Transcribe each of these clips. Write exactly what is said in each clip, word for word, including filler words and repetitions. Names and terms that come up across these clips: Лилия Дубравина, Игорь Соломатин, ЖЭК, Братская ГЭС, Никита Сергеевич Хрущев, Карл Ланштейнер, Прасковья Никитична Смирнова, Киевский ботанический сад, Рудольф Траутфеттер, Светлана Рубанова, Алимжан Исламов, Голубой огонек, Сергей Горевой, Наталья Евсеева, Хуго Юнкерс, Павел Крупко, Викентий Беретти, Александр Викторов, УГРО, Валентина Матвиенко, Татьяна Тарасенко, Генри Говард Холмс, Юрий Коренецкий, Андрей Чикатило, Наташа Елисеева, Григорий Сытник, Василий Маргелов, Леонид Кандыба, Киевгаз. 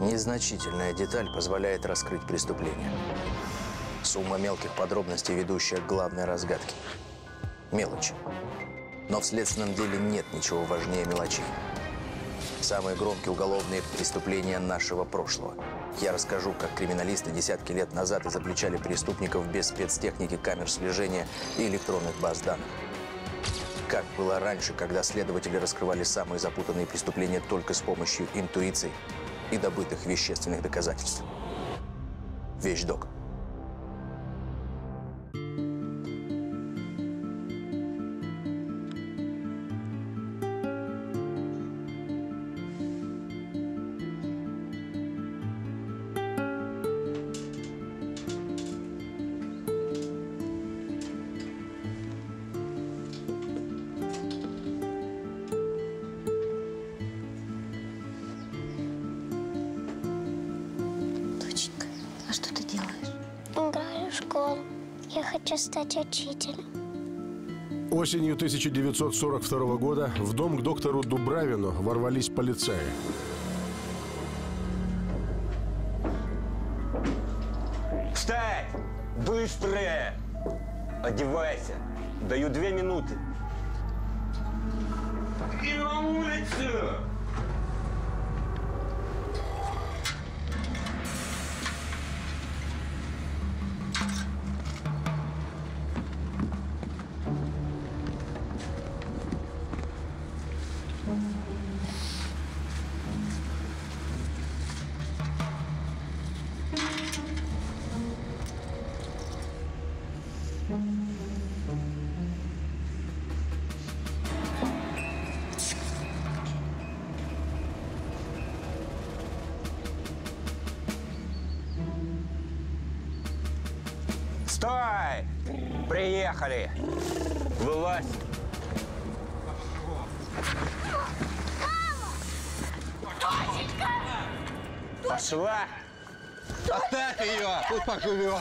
Незначительная деталь позволяет раскрыть преступление. Сумма мелких подробностей, ведущая к главной разгадке. Мелочи. Но в следственном деле нет ничего важнее мелочей. Самые громкие уголовные преступления нашего прошлого. Я расскажу, как криминалисты десятки лет назад изобличали преступников без спецтехники, камер слежения и электронных баз данных. Как было раньше, когда следователи раскрывали самые запутанные преступления только с помощью интуиции и добытых вещественных доказательств. Вещдок. Стать учителем. Осенью тысяча девятьсот сорок второго года в дом к доктору Дубравину ворвались полицаи. Встать! Быстро! Одевайся! Даю две минуты. И на улицу! Стой! Приехали! Вылазь! Доченька! Пошла! Оставь ее! Тут поживет!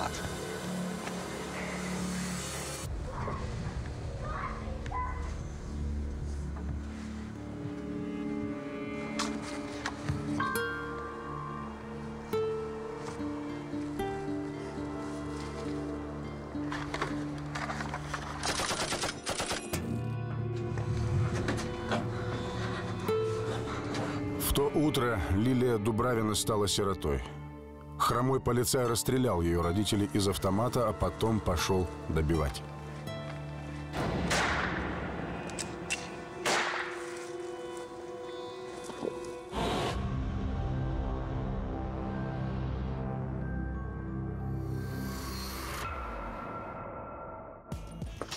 Лилия Дубравина стала сиротой. Хромой полицай расстрелял ее родителей из автомата, а потом пошел добивать.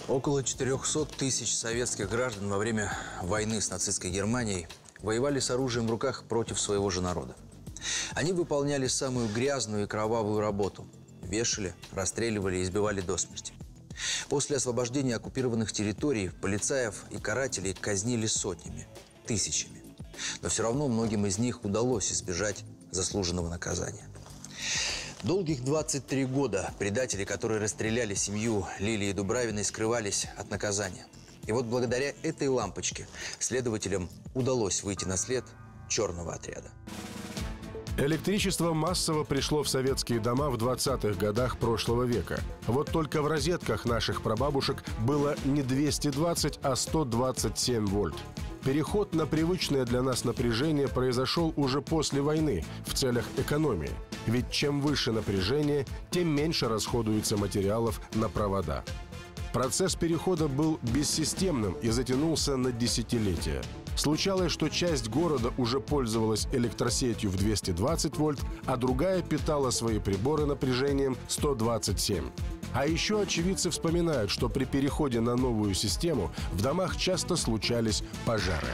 Около четырёхсот тысяч советских граждан во время войны с нацистской Германией воевали с оружием в руках против своего же народа. Они выполняли самую грязную и кровавую работу. Вешали, расстреливали и избивали до смерти. После освобождения оккупированных территорий полицаев и карателей казнили сотнями, тысячами. Но все равно многим из них удалось избежать заслуженного наказания. Долгих двадцать три года предатели, которые расстреляли семью Лилии Дубравиной, скрывались от наказания. И вот благодаря этой лампочке следователям удалось выйти на след черного отряда. Электричество массово пришло в советские дома в двадцатых годах прошлого века. Вот только в розетках наших прабабушек было не двести двадцать, а сто двадцать семь вольт. Переход на привычное для нас напряжение произошел уже после войны в целях экономии. Ведь чем выше напряжение, тем меньше расходуется материалов на провода. Процесс перехода был бессистемным и затянулся на десятилетия. Случалось, что часть города уже пользовалась электросетью в двести двадцать вольт, а другая питала свои приборы напряжением сто двадцать семь. А еще очевидцы вспоминают, что при переходе на новую систему в домах часто случались пожары.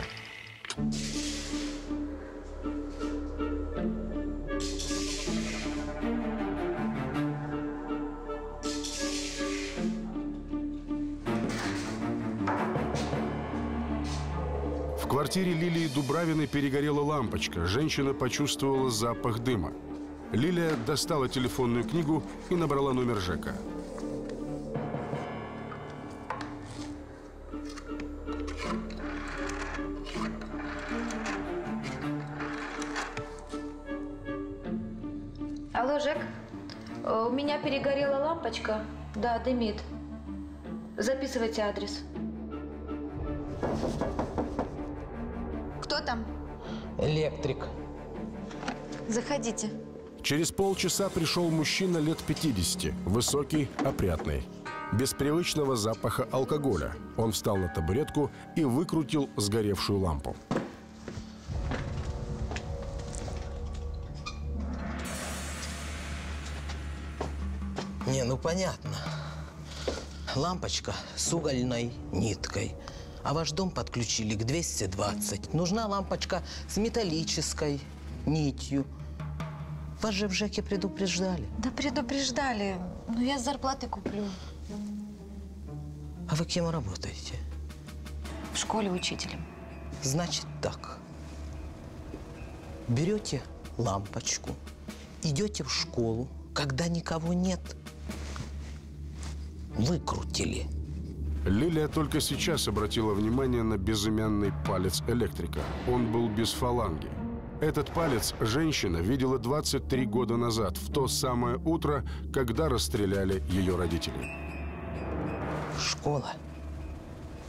В квартире Лилии Дубравиной перегорела лампочка. Женщина почувствовала запах дыма. Лилия достала телефонную книгу и набрала номер ЖЭКа. Жек, у меня перегорела лампочка. Да, дымит. Записывайте адрес. Кто там? Электрик. Заходите. Через полчаса пришел мужчина лет пятидесяти, высокий, опрятный. Без привычного запаха алкоголя. Он встал на табуретку и выкрутил сгоревшую лампу. Не, ну понятно. Лампочка с угольной ниткой. А ваш дом подключили к двести двадцать. Нужна лампочка с металлической нитью. Вас же в ЖЭКе предупреждали. Да предупреждали. Но я с зарплаты куплю. А вы кем работаете? В школе учителем. Значит так. Берете лампочку, идете в школу, когда никого нет. Выкрутили. Лилия только сейчас обратила внимание на безымянный палец электрика. Он был без фаланги. Этот палец женщина видела двадцать три года назад, в то самое утро, когда расстреляли ее родителей. Школа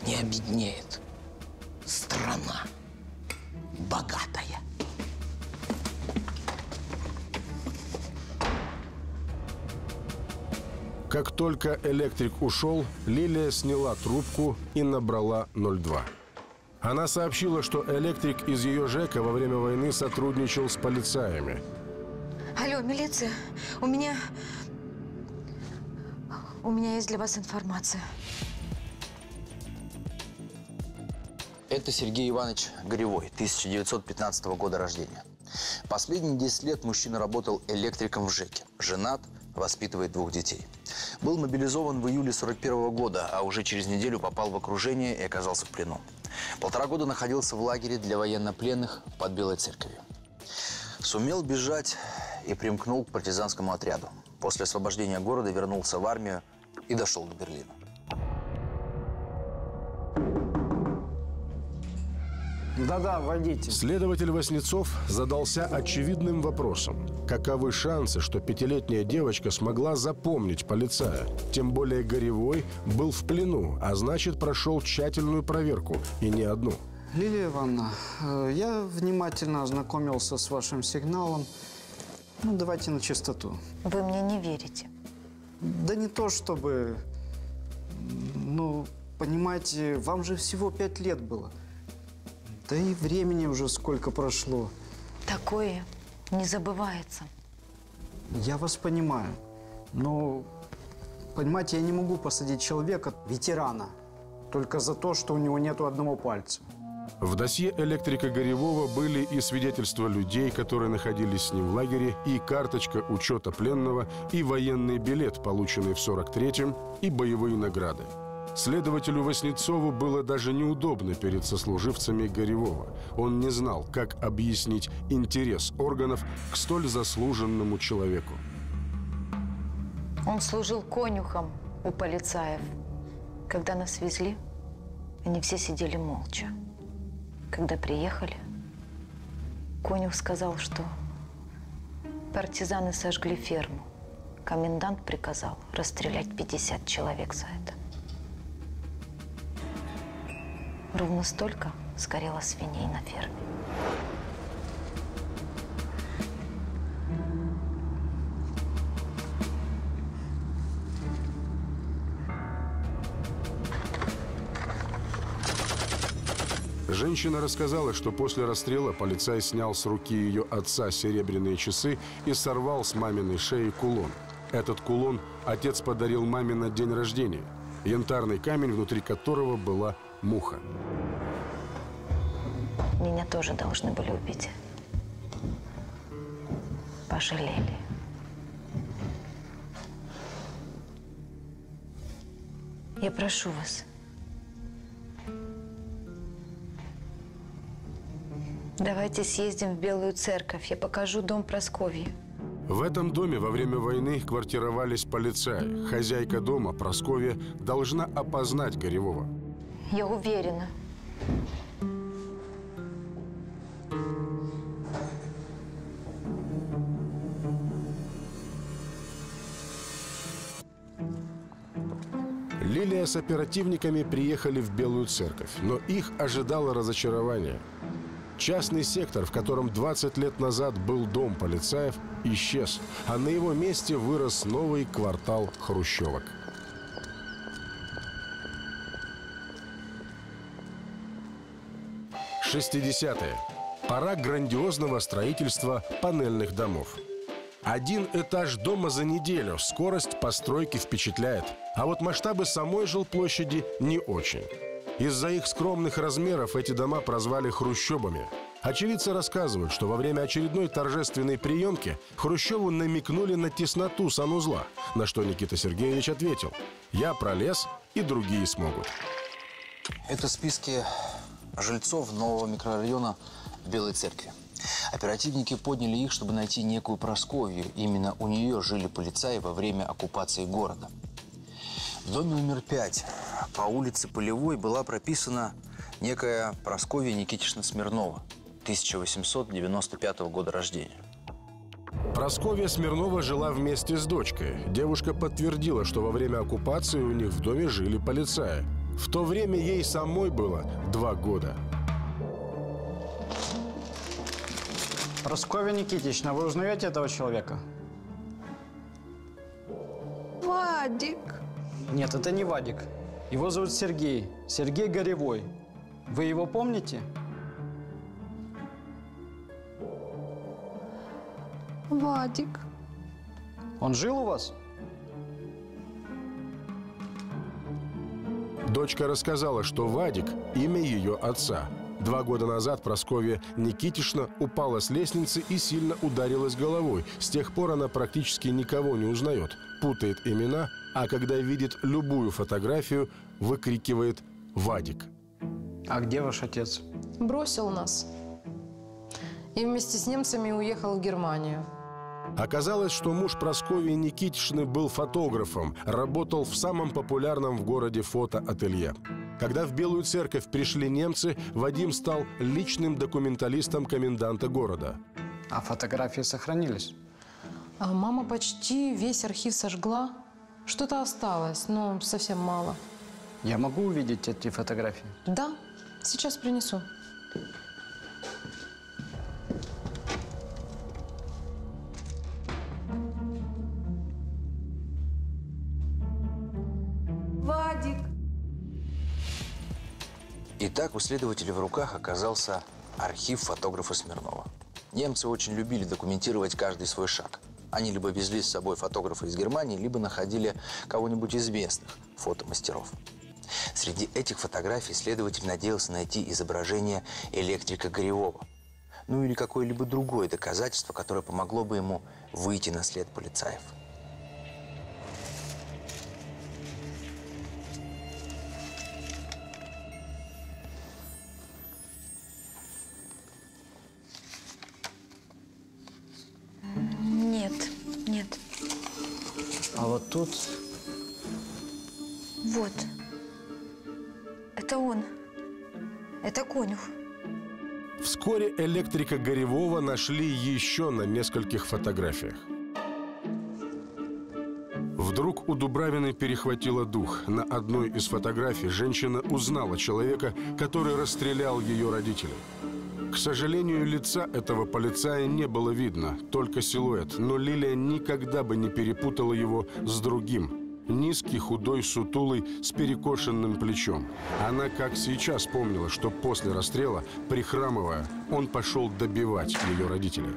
не обеднеет. Страна богатая. Как только электрик ушел, Лилия сняла трубку и набрала ноль два. Она сообщила, что электрик из ее ЖЭКа во время войны сотрудничал с полицаями. Алло, милиция, у меня... У меня есть для вас информация. Это Сергей Иванович Горевой, тысяча девятьсот пятнадцатого года рождения. Последние десять лет мужчина работал электриком в ЖЭКе, женат, воспитывает двух детей. Был мобилизован в июле сорок первого года, а уже через неделю попал в окружение и оказался в плену. Полтора года находился в лагере для военнопленных под Белой Церковью. Сумел бежать и примкнул к партизанскому отряду. После освобождения города вернулся в армию и дошел до Берлина. Да-да, вводите. Следователь Васнецов задался очевидным вопросом. Каковы шансы, что пятилетняя девочка смогла запомнить полицая? Тем более Горевой был в плену, а значит, прошел тщательную проверку, и не одну. Лилия Ивановна, я внимательно ознакомился с вашим сигналом. Ну, давайте на чистоту. Вы мне не верите. Да не то чтобы... Ну, понимаете, вам же всего пять лет было. Да и времени уже сколько прошло. Такое не забывается. Я вас понимаю, но, понимаете, я не могу посадить человека, ветерана, только за то, что у него нету одного пальца. В досье электрика Горевого были и свидетельства людей, которые находились с ним в лагере, и карточка учета пленного, и военный билет, полученный в сорок третьем, и боевые награды. Следователю Васнецову было даже неудобно перед сослуживцами Горевого. Он не знал, как объяснить интерес органов к столь заслуженному человеку. Он служил конюхом у полицаев. Когда нас везли, они все сидели молча. Когда приехали, конюх сказал, что партизаны сожгли ферму. Комендант приказал расстрелять пятьдесят человек за это. Ровно столько сгорело свиней на ферме. Женщина рассказала, что после расстрела полицай снял с руки ее отца серебряные часы и сорвал с маминой шеи кулон. Этот кулон отец подарил маме на день рождения. Янтарный камень, внутри которого была муха. Меня тоже должны были убить. Пожалели. Я прошу вас. Давайте съездим в Белую Церковь. Я покажу дом Прасковьи. В этом доме во время войны квартировались полицаи. Хозяйка дома, Прасковья, должна опознать Горевого. Я уверена. с оперативниками приехали в Белую Церковь, но их ожидало разочарование. Частный сектор, в котором двадцать лет назад был дом полицаев, исчез, а на его месте вырос новый квартал хрущевок. шестидесятые. Пора грандиозного строительства панельных домов. Один этаж дома за неделю. Скорость постройки впечатляет. А вот масштабы самой жилплощади не очень. Из-за их скромных размеров эти дома прозвали хрущебами. Очевидцы рассказывают, что во время очередной торжественной приемки Хрущеву намекнули на тесноту санузла, на что Никита Сергеевич ответил: «Я пролез, и другие смогут». Это списки жильцов нового микрорайона Белой Церкви. Оперативники подняли их, чтобы найти некую Прасковью. Именно у нее жили полицаи во время оккупации города. В доме номер пять по улице Полевой была прописана некая Прасковья Никитична Смирнова, тысяча восемьсот девяносто пятого года рождения. Прасковья Смирнова жила вместе с дочкой. Девушка подтвердила, что во время оккупации у них в доме жили полицаи. В то время ей самой было два года. Прасковья Никитична, вы узнаете этого человека? Вадик. Нет, это не Вадик. Его зовут Сергей. Сергей Горевой. Вы его помните? Вадик. Он жил у вас? Дочка рассказала, что Вадик – имя ее отца. Два года назад Прасковья Никитична упала с лестницы и сильно ударилась головой. С тех пор она практически никого не узнает, путает имена, а когда видит любую фотографию, выкрикивает «Вадик». А где ваш отец? Бросил нас. И вместе с немцами уехал в Германию. Оказалось, что муж Прасковьи Никитичны был фотографом, работал в самом популярном в городе фотоателье. Когда в Белую Церковь пришли немцы, Вадим стал личным документалистом коменданта города. А фотографии сохранились? А мама почти весь архив сожгла. Что-то осталось, но совсем мало. Я могу увидеть эти фотографии? Да, сейчас принесу. Итак, у следователей в руках оказался архив фотографа Смирнова. Немцы очень любили документировать каждый свой шаг. Они либо везли с собой фотографа из Германии, либо находили кого-нибудь известных фотомастеров. Среди этих фотографий следователь надеялся найти изображение электрика Горевого. Ну или какое-либо другое доказательство, которое помогло бы ему выйти на след полицаев. Тут. Вот. Это он. Это Конюх. Вскоре электрика Горевого нашли еще на нескольких фотографиях. Вдруг у Дубравиной перехватило дух. На одной из фотографий женщина узнала человека, который расстрелял ее родителей. К сожалению, лица этого полицая не было видно, только силуэт. Но Лилия никогда бы не перепутала его с другим. Низкий, худой, сутулый, с перекошенным плечом. Она, как сейчас, помнила, что после расстрела, прихрамывая, он пошел добивать ее родителей.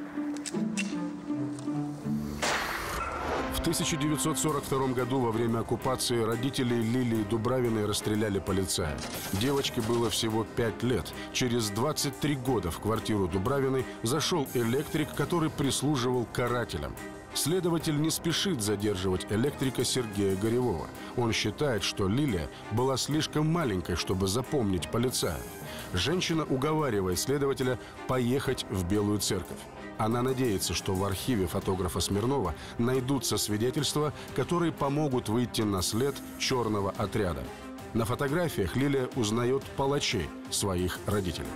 В тысяча девятьсот сорок втором году во время оккупации родители Лилии Дубравиной расстреляли полицая. Девочке было всего пять лет. Через двадцать три года в квартиру Дубравиной зашел электрик, который прислуживал карателям. Следователь не спешит задерживать электрика Сергея Горевого. Он считает, что Лилия была слишком маленькой, чтобы запомнить полицая. Женщина уговаривает следователя поехать в Белую Церковь. Она надеется, что в архиве фотографа Смирнова найдутся свидетельства, которые помогут выйти на след черного отряда. На фотографиях Лилия узнает палачей, своих родителей.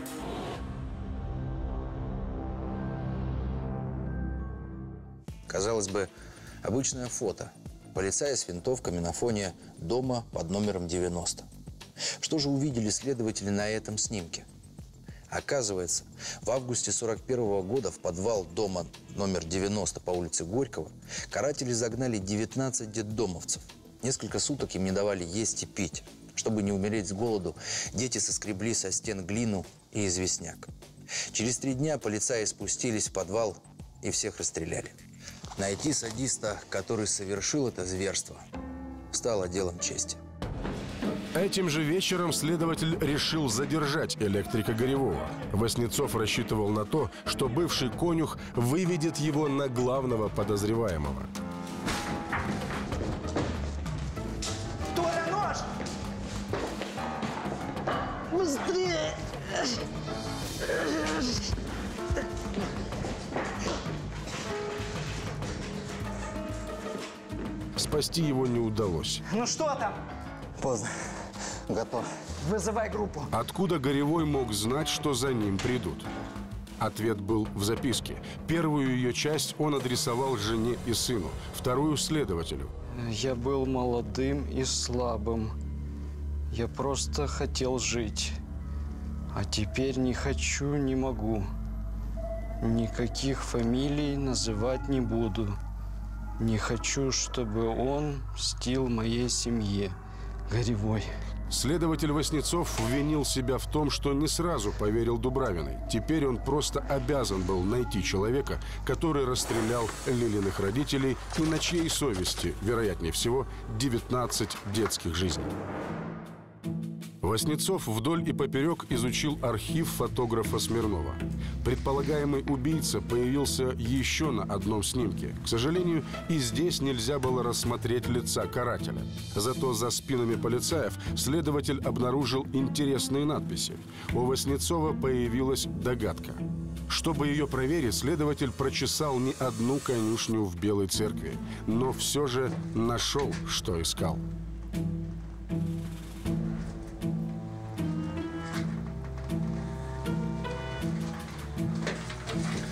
Казалось бы, обычное фото. полицая с винтовками на фоне дома под номером девяносто. Что же увидели следователи на этом снимке? Оказывается, в августе сорок первого года в подвал дома номер девяносто по улице Горького каратели загнали девятнадцать детдомовцев. Несколько суток им не давали есть и пить. Чтобы не умереть с голоду, дети соскребли со стен глину и известняк. Через три дня полицаи спустились в подвал и всех расстреляли. Найти садиста, который совершил это зверство, стало делом чести. Этим же вечером следователь решил задержать электрика Горевого. Васнецов рассчитывал на то, что бывший конюх выведет его на главного подозреваемого. Толя, нож! Быстрее! Спасти его не удалось. Ну что там? Поздно. Готов. Вызывай группу. Откуда Горевой мог знать, что за ним придут? Ответ был в записке. Первую ее часть он адресовал жене и сыну, вторую – следователю. Я был молодым и слабым. Я просто хотел жить. А теперь не хочу, не могу. Никаких фамилий называть не буду. Не хочу, чтобы он мстил моей семье. Горевой. Следователь Васнецов винил себя в том, что не сразу поверил Дубравиной. Теперь он просто обязан был найти человека, который расстрелял Лилиных родителей и на чьей совести, вероятнее всего, девятнадцать детских жизней. Васнецов вдоль и поперек изучил архив фотографа Смирнова. Предполагаемый убийца появился еще на одном снимке. К сожалению, и здесь нельзя было рассмотреть лица карателя. Зато за спинами полицаев следователь обнаружил интересные надписи. У Васнецова появилась догадка. Чтобы ее проверить, следователь прочесал не одну конюшню в Белой Церкви, но все же нашел, что искал.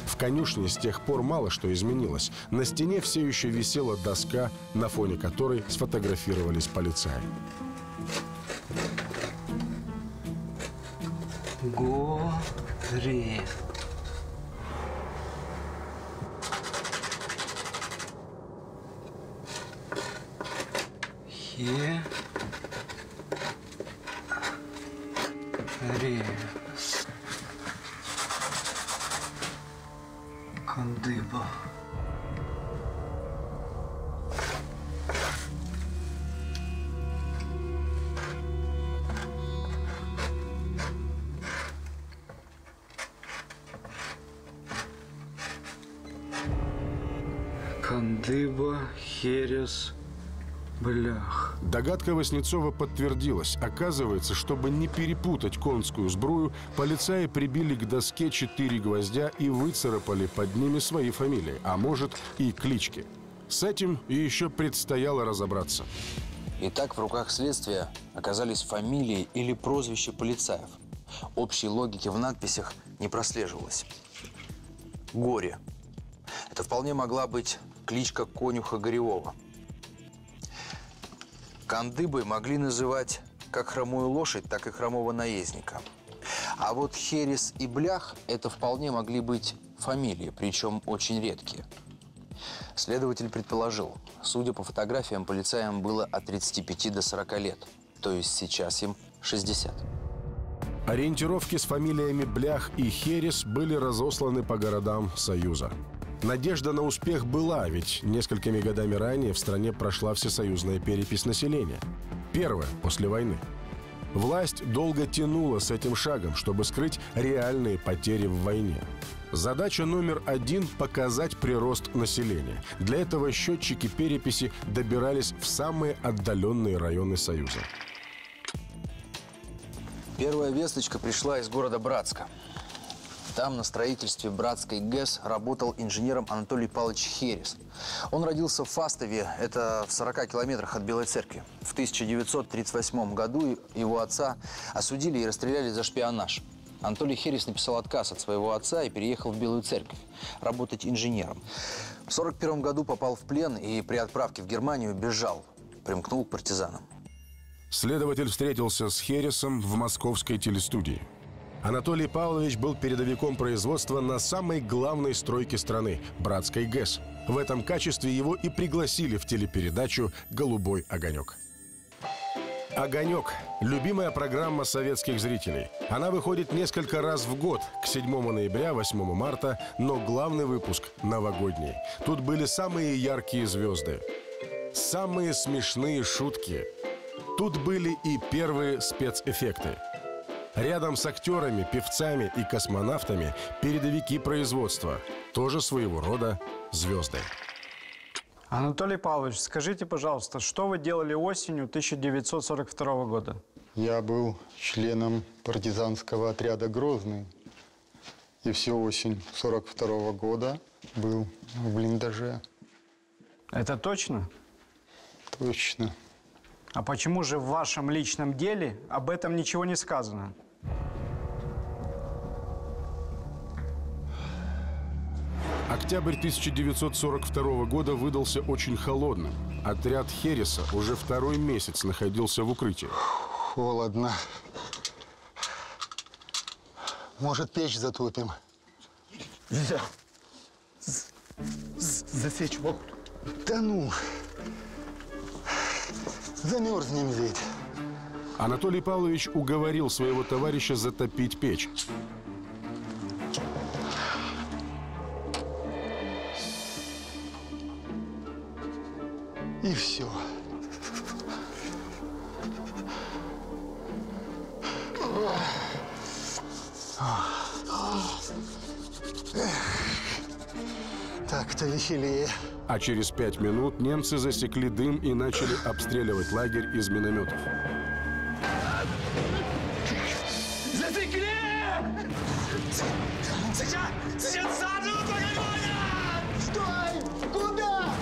В конюшне с тех пор мало что изменилось. На стене все еще висела доска, на фоне которой сфотографировались полицаи. Горе. Херис. Кандыба. Кандыба, Херис, Блях. Догадка Васнецова подтвердилась. Оказывается, чтобы не перепутать конскую сбрую, полицаи прибили к доске четыре гвоздя и выцарапали под ними свои фамилии, а может и клички. С этим еще предстояло разобраться. Итак, в руках следствия оказались фамилии или прозвища полицаев. Общей логики в надписях не прослеживалось. Горе. Это вполне могла быть кличка конюха Горевого. Кандыбы могли называть как хромую лошадь, так и хромого наездника. А вот Херис и Блях – это вполне могли быть фамилии, причем очень редкие. Следователь предположил, судя по фотографиям, полицаям было от тридцати пяти до сорока лет, то есть сейчас им шестьдесят. Ориентировки с фамилиями Блях и Херис были разосланы по городам Союза. Надежда на успех была, ведь несколькими годами ранее в стране прошла всесоюзная перепись населения. Первая после войны. Власть долго тянула с этим шагом, чтобы скрыть реальные потери в войне. Задача номер один – показать прирост населения. Для этого счетчики переписи добирались в самые отдаленные районы Союза. Первая весточка пришла из города Братска. Там на строительстве Братской ГЭС работал инженером Анатолий Павлович Херис. Он родился в Фастове, это в сорока километрах от Белой Церкви. В тысяча девятьсот тридцать восьмом году его отца осудили и расстреляли за шпионаж. Анатолий Херис написал отказ от своего отца и переехал в Белую Церковь работать инженером. В сорок первом году попал в плен и при отправке в Германию бежал, примкнул к партизанам. Следователь встретился с Херисом в московской телестудии. Анатолий Павлович был передовиком производства на самой главной стройке страны – Братской ГЭС. В этом качестве его и пригласили в телепередачу «Голубой огонек». «Огонек» – любимая программа советских зрителей. Она выходит несколько раз в год – к седьмому ноября, восьмому марта, но главный выпуск – новогодний. Тут были самые яркие звезды, самые смешные шутки. Тут были и первые спецэффекты. Рядом с актерами, певцами и космонавтами передовики производства, тоже своего рода звезды. Анатолий Павлович, скажите, пожалуйста, что вы делали осенью тысяча девятьсот сорок второго года? Я был членом партизанского отряда «Грозный». И всю осень сорок второго года был в блиндаже. Это точно? Точно. А почему же в вашем личном деле об этом ничего не сказано? Октябрь тысяча девятьсот сорок второго года выдался очень холодным. Отряд Хереса уже второй месяц находился в укрытии. Холодно. Может, печь затопим? Нельзя. Засечь могут. Да ну! Замерзнем ведь. Анатолий Павлович уговорил своего товарища затопить печь. И все. Так-то веселее. А через пять минут немцы засекли дым и начали обстреливать лагерь из минометов. Засекли! Сейчас! Сейчас зажгут огонь! Стой! Куда?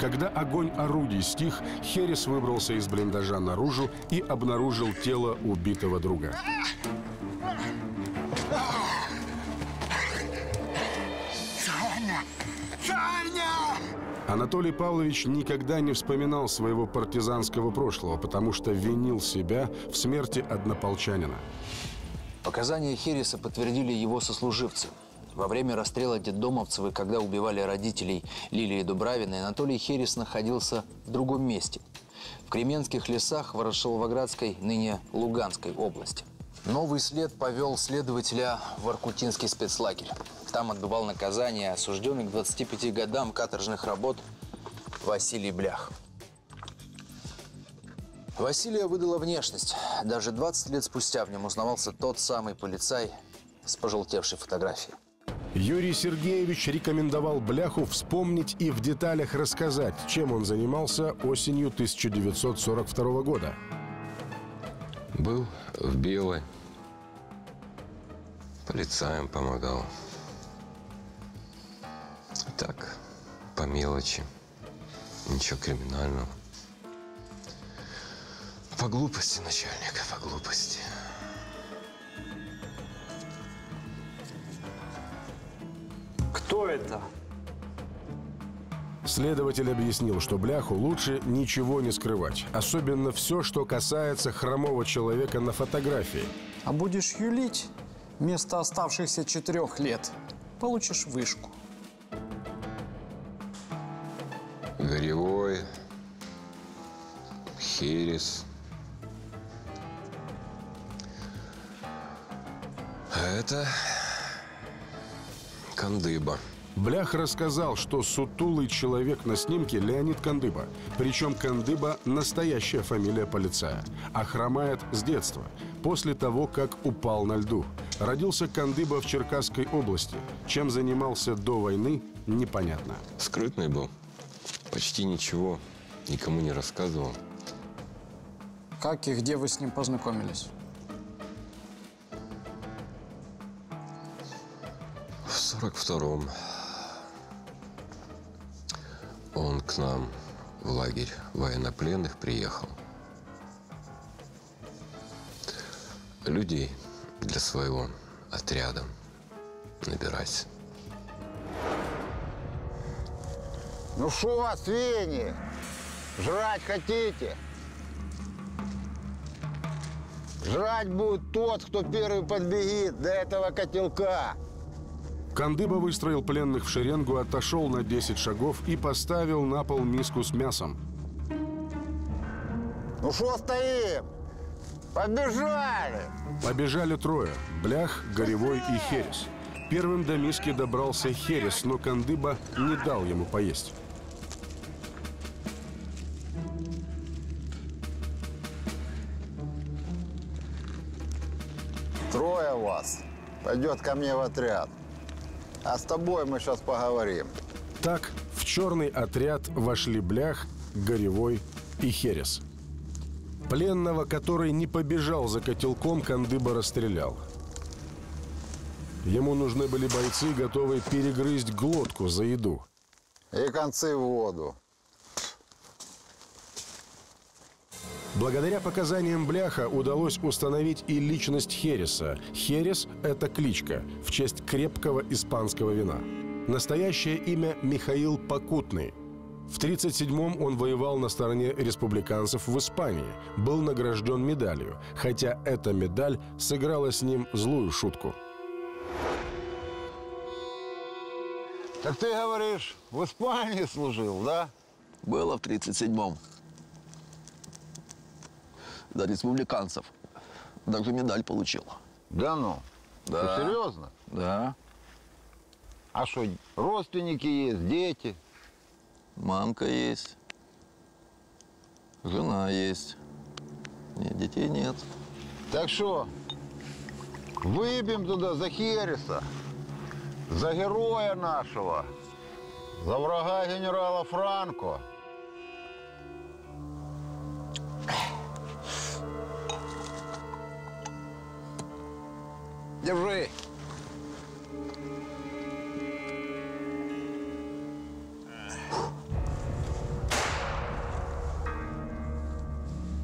Когда огонь орудий стих, Херис выбрался из блиндажа наружу и обнаружил тело убитого друга. Анатолий Павлович никогда не вспоминал своего партизанского прошлого, потому что винил себя в смерти однополчанина. Показания Хереса подтвердили его сослуживцы. Во время расстрела детдомовцев, когда убивали родителей Лилии Дубравиной, Анатолий Херис находился в другом месте. В Кременских лесах Ворошиловоградской, ныне Луганской области. Новый след повел следователя в Воркутинский спецлагерь. Там отбывал наказание, осужденный к двадцати пяти годам каторжных работ Василий Блях. Василия выдала внешность. Даже двадцать лет спустя в нем узнавался тот самый полицай с пожелтевшей фотографией. Юрий Сергеевич рекомендовал Бляху вспомнить и в деталях рассказать, чем он занимался осенью тысяча девятьсот сорок второго года. Был в Белой, полицаям помогал. Так, по мелочи, ничего криминального. По глупости, начальника, по глупости. Кто это? Следователь объяснил, что Бляху лучше ничего не скрывать. Особенно все, что касается хромого человека на фотографии. А будешь юлить вместо оставшихся четырех лет, получишь вышку. Горевой, Херис. Это Кандыба. Блях рассказал, что сутулый человек на снимке Леонид Кандыба. Причем Кандыба – настоящая фамилия полицая. А хромает с детства, после того, как упал на льду. Родился Кандыба в Черкасской области. Чем занимался до войны – непонятно. Скрытный был. Почти ничего никому не рассказывал. Как и где вы с ним познакомились? В сорок втором. Он к нам в лагерь военнопленных приехал. людей для своего отряда набирать. Ну что у вас, свиньи? Жрать хотите? Жрать будет тот, кто первый подбегит до этого котелка. Кандыба выстроил пленных в шеренгу, отошел на десять шагов и поставил на пол миску с мясом. Ну что стоим? Побежали! Побежали трое. Блях, Горевой и Херис. Первым до миски добрался Херис, но Кандыба не дал ему поесть. Трое вас пойдет ко мне в отряд. А с тобой мы сейчас поговорим. Так в черный отряд вошли Блях, Горевой и Херис. Пленного, который не побежал за котелком, Кандыба расстрелял. Ему нужны были бойцы, готовые перегрызть глотку за еду. И концы в воду. Благодаря показаниям Бляха удалось установить и личность Хериса. Херис – это кличка в честь крепкого испанского вина. Настоящее имя – Михаил Покутный. В тридцать седьмом он воевал на стороне республиканцев в Испании, был награжден медалью, хотя эта медаль сыграла с ним злую шутку. Так ты говоришь, в Испании служил, да? Было в тридцать седьмом. Да, республиканцев. Даже медаль получил. Да ну? Да. Ты серьезно? Да. А что, родственники есть, дети? Мамка есть. Жена есть. Нет, детей нет. Так что, выпьем туда за Хереса. За героя нашего, за врага генерала Франко. Держи.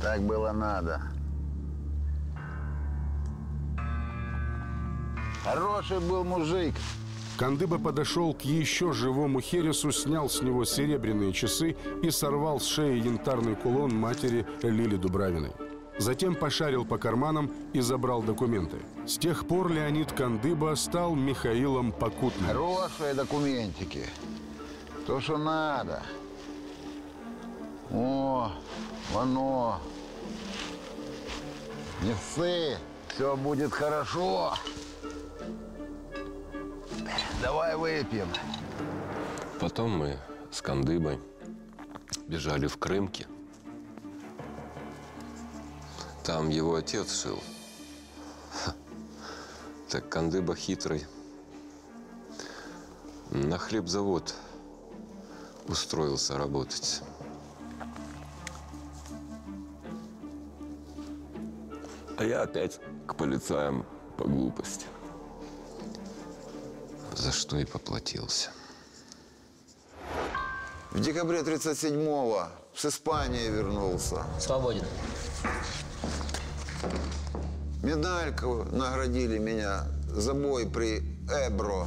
Так было надо. Хороший был мужик. Кандыба подошел к еще живому Хересу, снял с него серебряные часы и сорвал с шеи янтарный кулон матери Лили Дубравиной. Затем пошарил по карманам и забрал документы. С тех пор Леонид Кандыба стал Михаилом Покутным. Хорошие документики. То, что надо. О, оно. Не ссы, все будет хорошо. Давай выпьем. Потом мы с Кандыбой бежали в Крымки. Там его отец жил. Так Кандыба хитрый на хлебзавод устроился работать. А я опять к полицаям по глупости. За что и поплатился. В декабре тридцать седьмого с Испании вернулся. Свободен. Медальку наградили меня за бой при Эбро.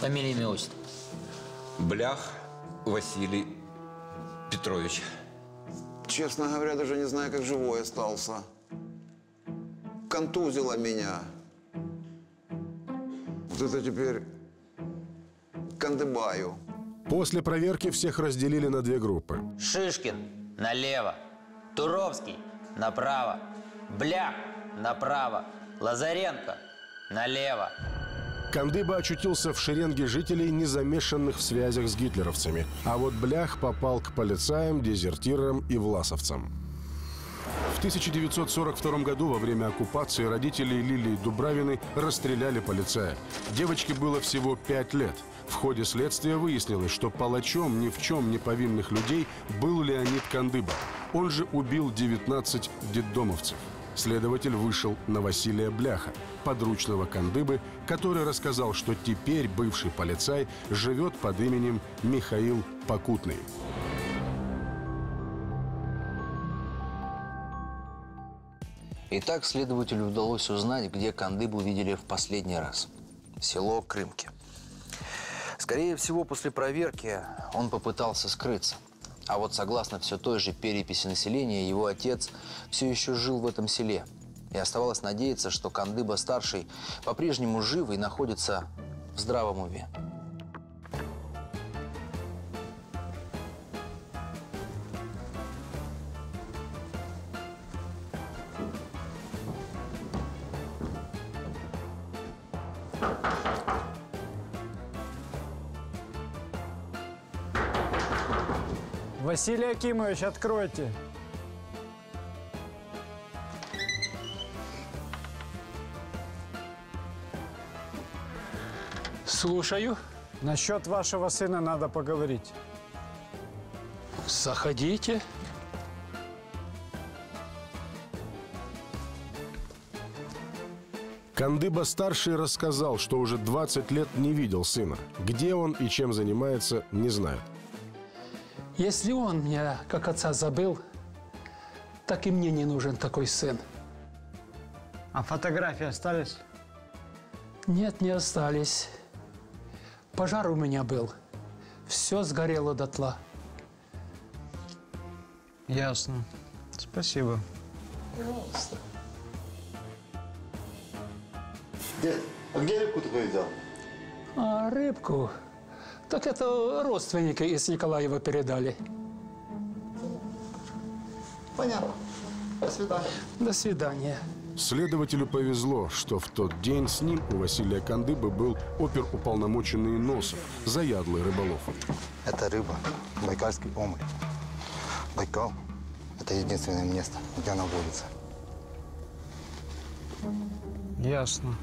Фамилия, имя, отчество? Блях Василий Петрович. Честно говоря, даже не знаю, как живой остался. Контузило меня. Вот это теперь Кандыбаю. После проверки всех разделили на две группы. Шишкин налево, Туровский направо, Блях направо, Лазаренко налево. Кандыба очутился в шеренге жителей, не замешанных в связях с гитлеровцами. А вот Блях попал к полицаям, дезертирам и власовцам. В тысяча девятьсот сорок втором году во время оккупации родители Лилии Дубравины расстреляли полицая. Девочке было всего пять лет. В ходе следствия выяснилось, что палачом ни в чем не повинных людей был Леонид Кандыба. Он же убил девятнадцать детдомовцев. Следователь вышел на Василия Бляха, подручного Кандыбы, который рассказал, что теперь бывший полицай живет под именем Михаил Покутный. Итак, следователю удалось узнать, где Кандыбу видели в последний раз. Село Крымки. Скорее всего, после проверки он попытался скрыться. А вот согласно все той же переписи населения, его отец все еще жил в этом селе. И оставалось надеяться, что Кандыба-старший по-прежнему жив и находится в здравом уме. Василий Акимович, откройте. Слушаю. Насчет вашего сына надо поговорить. Заходите. Кандыба-старший рассказал, что уже двадцать лет не видел сына. Где он и чем занимается, не знает. Если он меня, как отца, забыл, так и мне не нужен такой сын. А фотографии остались? Нет, не остались. Пожар у меня был. Все сгорело дотла. Ясно. Спасибо. Пожалуйста. Где, а где рыбку такой взял? А, рыбку? Так это родственники из Николаева передали. Понятно. До свидания. До свидания. Следователю повезло, что в тот день с ним у Василия Кандыбы был оперуполномоченный Носов, заядлый рыболов. Это рыба, байкальский омуль. Байкал – это единственное место, где она водится. Ясно.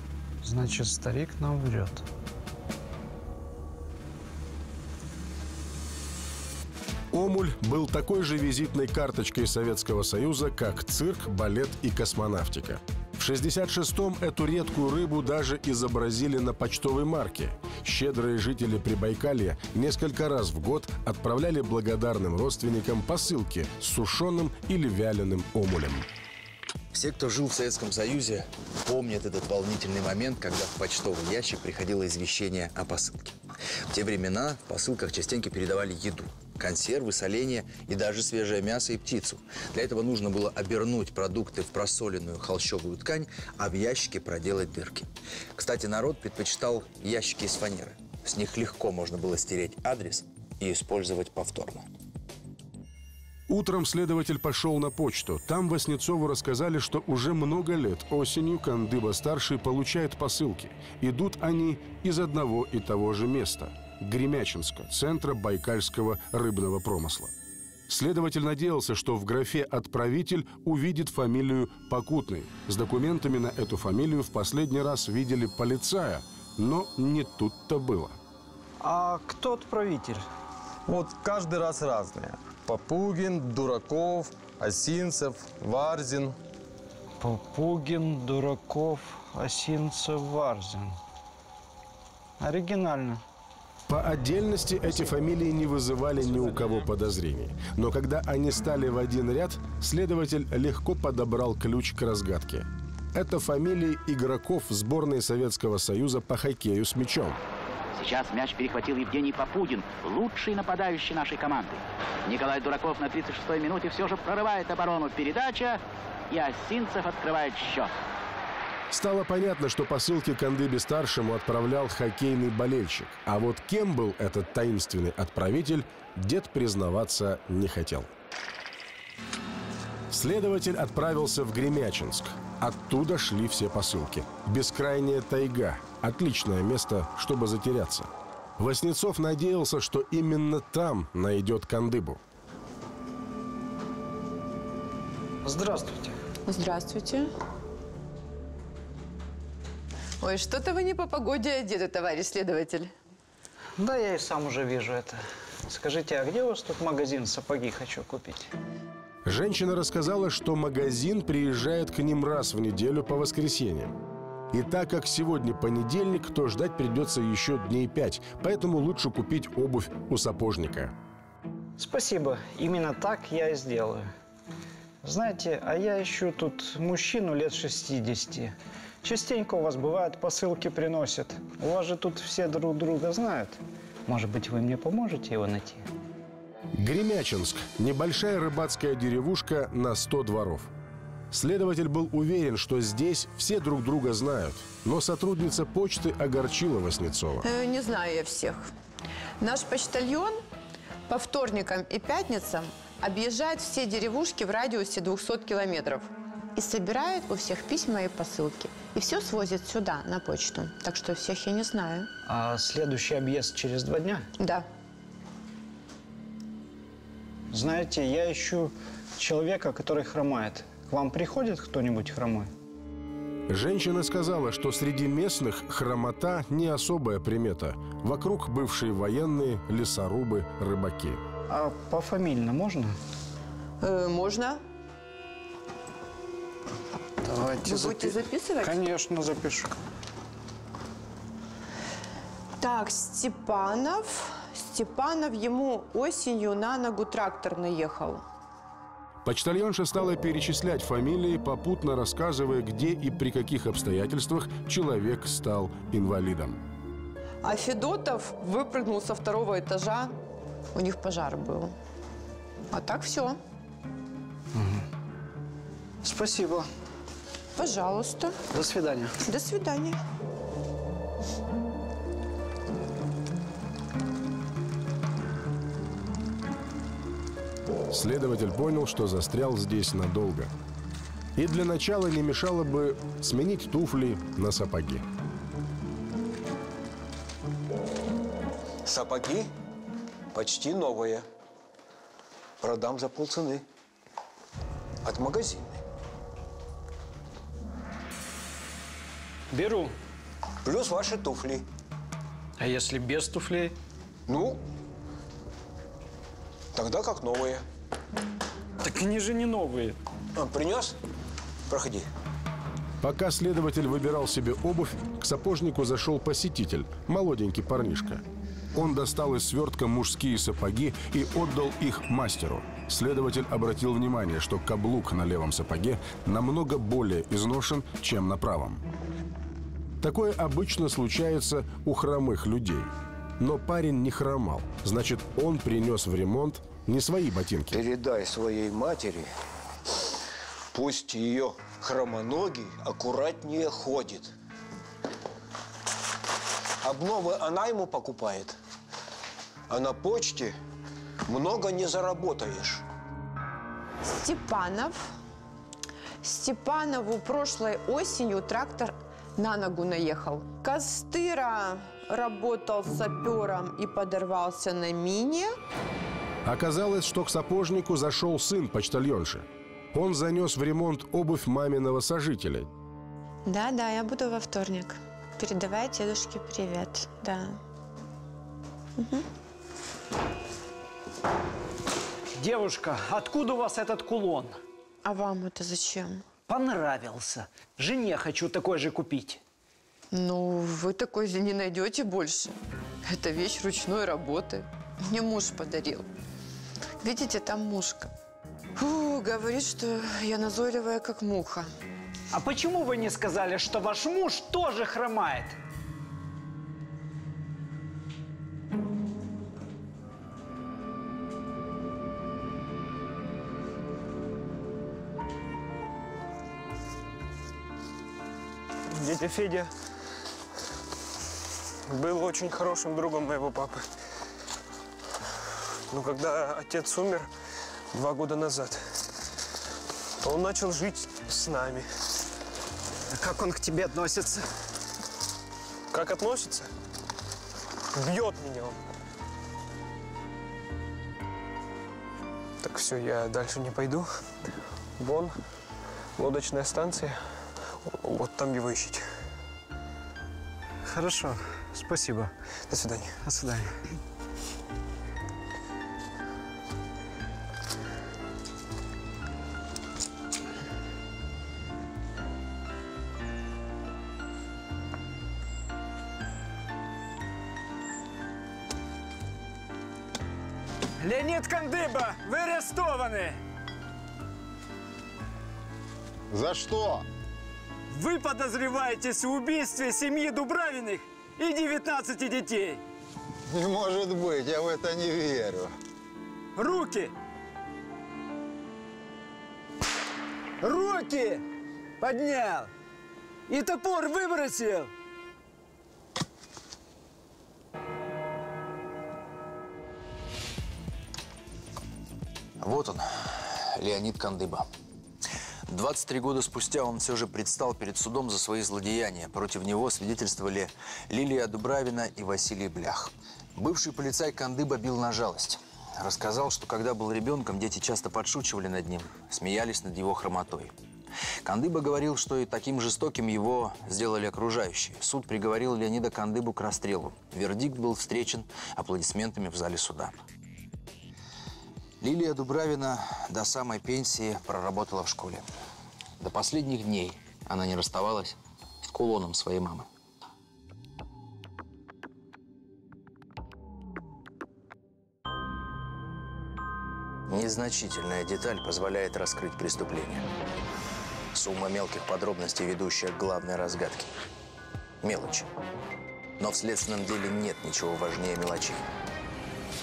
Значит, старик нам врет. Омуль был такой же визитной карточкой Советского Союза, как цирк, балет и космонавтика. В шестьдесят шестом эту редкую рыбу даже изобразили на почтовой марке. Щедрые жители Прибайкалья несколько раз в год отправляли благодарным родственникам посылки с сушеным или вяленым омулем. Все, кто жил в Советском Союзе, помнят этот волнительный момент, когда в почтовый ящик приходило извещение о посылке. В те времена в посылках частенько передавали еду. Консервы, соленья и даже свежее мясо и птицу. Для этого нужно было обернуть продукты в просоленную холщовую ткань, а в ящике проделать дырки. Кстати, народ предпочитал ящики из фанеры. С них легко можно было стереть адрес и использовать повторно. Утром следователь пошел на почту. Там Васнецову рассказали, что уже много лет осенью Кандыба-старший получает посылки. Идут они из одного и того же места – Гремячинска, центра байкальского рыбного промысла. Следователь надеялся, что в графе «Отправитель» увидит фамилию Покутный. С документами на эту фамилию в последний раз видели полицая, но не тут-то было. А кто отправитель? Вот каждый раз разные. Попугин, Дураков, Осинцев, Варзин. Попугин, Дураков, Осинцев, Варзин. Оригинально. По отдельности эти фамилии не вызывали ни у кого подозрений. Но когда они стали в один ряд, следователь легко подобрал ключ к разгадке. Это фамилии игроков сборной Советского Союза по хоккею с мячом. Сейчас мяч перехватил Евгений Попугин, лучший нападающий нашей команды. Николай Дураков на тридцать шестой минуте все же прорывает оборону. Передача, и Осинцев открывает счет. Стало понятно, что посылки Кандыбе-старшему отправлял хоккейный болельщик. А вот кем был этот таинственный отправитель, дед признаваться не хотел. Следователь отправился в Гремячинск. Оттуда шли все посылки. Бескрайняя тайга. Отличное место, чтобы затеряться. Васнецов надеялся, что именно там найдет Кандыбу. Здравствуйте. Здравствуйте. Ой, что-то вы не по погоде одеты, товарищ следователь. Да, я и сам уже вижу это. Скажите, а где у вас тут магазин? Сапоги хочу купить. Женщина рассказала, что магазин приезжает к ним раз в неделю по воскресеньям. И так как сегодня понедельник, то ждать придется еще дней пять. Поэтому лучше купить обувь у сапожника. Спасибо. Именно так я и сделаю. Знаете, а я ищу тут мужчину лет шестидесяти. Частенько у вас бывает, посылки приносят. У вас же тут все друг друга знают. Может быть, вы мне поможете его найти? Гремячинск – небольшая рыбацкая деревушка на сто дворов. Следователь был уверен, что здесь все друг друга знают. Но сотрудница почты огорчила Васнецова. Э, не знаю я всех. Наш почтальон по вторникам и пятницам объезжает все деревушки в радиусе двухсот километров и собирает у всех письма и посылки. И все свозит сюда, на почту. Так что всех я не знаю. А следующий объезд через два дня? Да. Знаете, я ищу человека, который хромает. К вам приходит кто-нибудь хромой? Женщина сказала, что среди местных хромота не особая примета. Вокруг бывшие военные, лесорубы, рыбаки. А пофамильно можно? Э, можно. Давайте. Вы будете записывать? Конечно, запишу. Так, Степанов. Степанов ему осенью на ногу трактор наехал. Почтальонша стала перечислять фамилии, попутно рассказывая, где и при каких обстоятельствах человек стал инвалидом. А Федотов выпрыгнул со второго этажа. У них пожар был. А так все. Угу. Спасибо. Пожалуйста. До свидания. До свидания. Следователь понял, что застрял здесь надолго. И для начала не мешало бы сменить туфли на сапоги. Сапоги почти новые. Продам за полцены. От магазина. Беру. Плюс ваши туфли. А если без туфлей? Ну, тогда как новые. Так они же не новые. А, принес? Проходи. Пока следователь выбирал себе обувь, к сапожнику зашел посетитель, молоденький парнишка. Он достал из свертка мужские сапоги и отдал их мастеру. Следователь обратил внимание, что каблук на левом сапоге намного более изношен, чем на правом. Такое обычно случается у хромых людей. Но парень не хромал. Значит, он принес в ремонт не свои ботинки. Передай своей матери, пусть ее хромоногий аккуратнее ходит. Обновы она ему покупает. А на почте много не заработаешь. Степанов. Степанову прошлой осенью трактор на ногу наехал. Костыра работал сапером и подорвался на мине. Оказалось, что к сапожнику зашел сын почтальонши. Он занес в ремонт обувь маминого сожителя. Да, да, я буду во вторник. Передавай дедушке привет. Да. Угу. Девушка, откуда у вас этот кулон? А вам это зачем? Понравился. Жене хочу такой же купить. Ну, вы такой же не найдете больше. Это вещь ручной работы. Мне муж подарил. Видите, там мушка. Фу, говорит, что я назойливая, как муха. А почему вы не сказали, что ваш муж тоже хромает? Дядя Федя был очень хорошим другом моего папы. Но когда отец умер два года назад, он начал жить с нами. А как он к тебе относится? Как относится? Бьет меня он. Так все, я дальше не пойду. Вон лодочная станция. Вот там его ищите. Хорошо, спасибо. До свидания. До свидания. Леонид Кандыба, вы арестованы! За что? Вы подозреваетесь в убийстве семьи Дубравиных и девятнадцати детей. Не может быть, я в это не верю. Руки! Руки поднял и топор выбросил. Вот он, Леонид Кандыба. двадцать три года спустя он все же предстал перед судом за свои злодеяния. Против него свидетельствовали Лилия Дубравина и Василий Блях. Бывший полицай Кандыба бил на жалость. Рассказал, что когда был ребенком, дети часто подшучивали над ним, смеялись над его хромотой. Кандыба говорил, что и таким жестоким его сделали окружающие. Суд приговорил Леонида Кандыбу к расстрелу. Вердикт был встречен аплодисментами в зале суда. Лилия Дубравина до самой пенсии проработала в школе. До последних дней она не расставалась с кулоном своей мамы. Незначительная деталь позволяет раскрыть преступление. Сумма мелких подробностей, ведущая к главной разгадке. Мелочи. Но в следственном деле нет ничего важнее мелочей.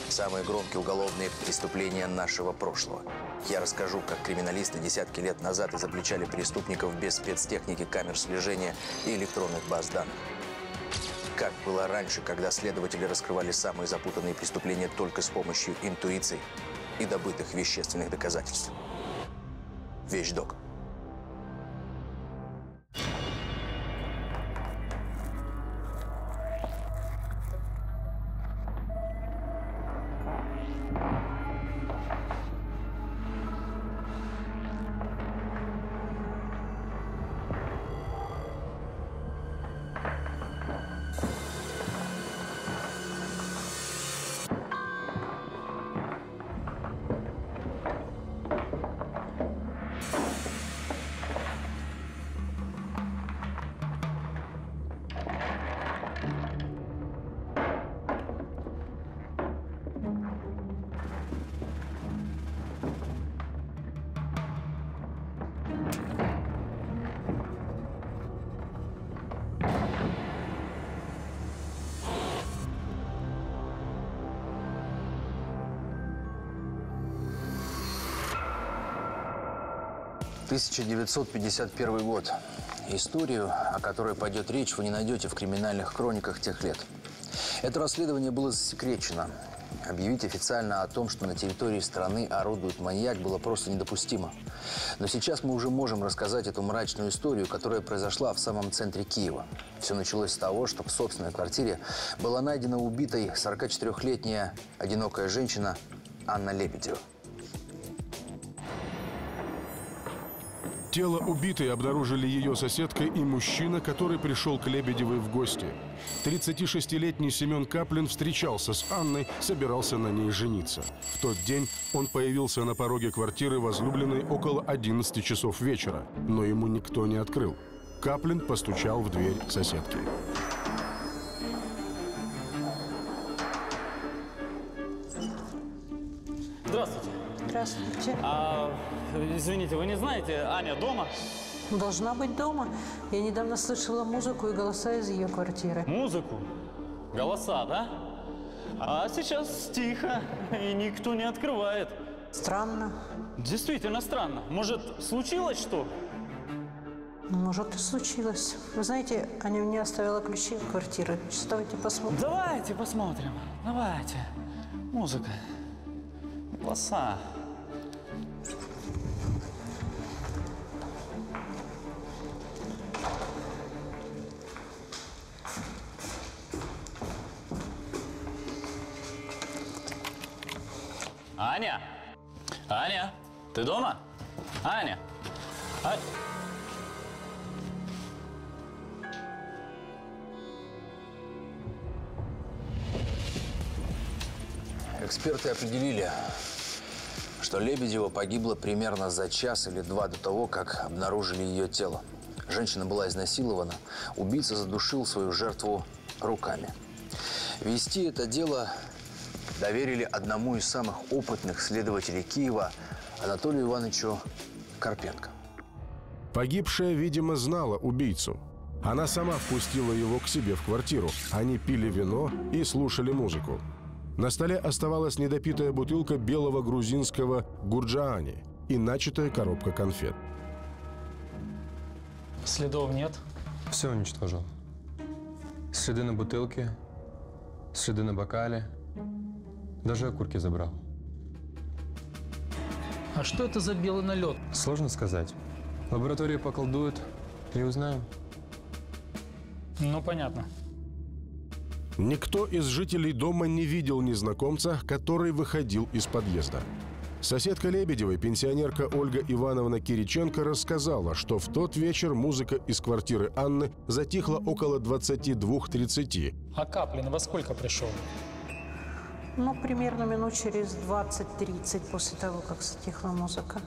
Самые громкие уголовные преступления нашего прошлого. Я расскажу, как криминалисты десятки лет назад изобличали преступников без спецтехники, камер слежения и электронных баз данных. Как было раньше, когда следователи раскрывали самые запутанные преступления только с помощью интуиции и добытых вещественных доказательств. Вещдок. тысяча девятьсот пятьдесят первый год. Историю, о которой пойдет речь, вы не найдете в криминальных хрониках тех лет. Это расследование было засекречено. Объявить официально о том, что на территории страны орудует маньяк, было просто недопустимо. Но сейчас мы уже можем рассказать эту мрачную историю, которая произошла в самом центре Киева. Все началось с того, что в собственной квартире была найдена убитой сорокачетырёхлетняя одинокая женщина Анна Лебедева. Тело убитой обнаружили ее соседка и мужчина, который пришел к Лебедевой в гости. тридцатишестилетний Семен Каплин встречался с Анной, собирался на ней жениться. В тот день он появился на пороге квартиры возлюбленной около одиннадцати часов вечера, но ему никто не открыл. Каплин постучал в дверь соседки. Здравствуйте. Здравствуйте. А... Извините, вы не знаете, Аня дома? Должна быть дома. Я недавно слышала музыку и голоса из ее квартиры. Музыку? Голоса, да? А сейчас тихо, и никто не открывает. Странно. Действительно странно. Может, случилось что? Может, и случилось. Вы знаете, Аня мне оставила ключи от квартиры. Сейчас давайте посмотрим. Давайте посмотрим. Давайте. Музыка. Голоса. Аня! Аня! Ты дома? Аня! А... Эксперты определили, что Лебедева погибла примерно за час или два до того, как обнаружили ее тело. Женщина была изнасилована, убийца задушил свою жертву руками. Вести это дело доверили одному из самых опытных следователей Киева, Анатолию Ивановичу Карпенко. Погибшая, видимо, знала убийцу. Она сама впустила его к себе в квартиру. Они пили вино и слушали музыку. На столе оставалась недопитая бутылка белого грузинского гурджаани и начатая коробка конфет. Следов нет? Все уничтожил. Следы на бутылке, следы на бокале, даже окурки забрал. А что это за белый налет? Сложно сказать. Лаборатория поколдует и узнаем. Ну, понятно. Никто из жителей дома не видел незнакомца, который выходил из подъезда. Соседка Лебедевой, пенсионерка Ольга Ивановна Кириченко, рассказала, что в тот вечер музыка из квартиры Анны затихла около двадцати двух тридцати. А Каплин во сколько пришел? Ну, примерно минут через двадцать-тридцать после того, как затихла музыка.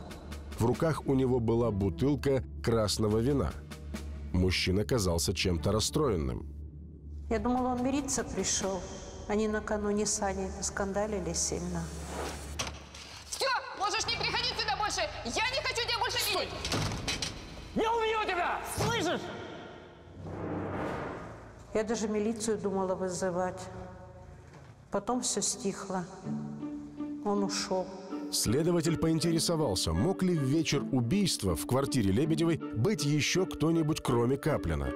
В руках у него была бутылка красного вина. Мужчина казался чем-то расстроенным. Я думала, он мириться пришел. Они накануне с Аней скандалили сильно. Все, можешь не приходить сюда больше. Я не хочу тебя больше видеть. Не убью тебя! Слышишь? Я даже милицию думала вызывать. Потом все стихло. Он ушел. Следователь поинтересовался, мог ли в вечер убийства в квартире Лебедевой быть еще кто-нибудь, кроме Каплина.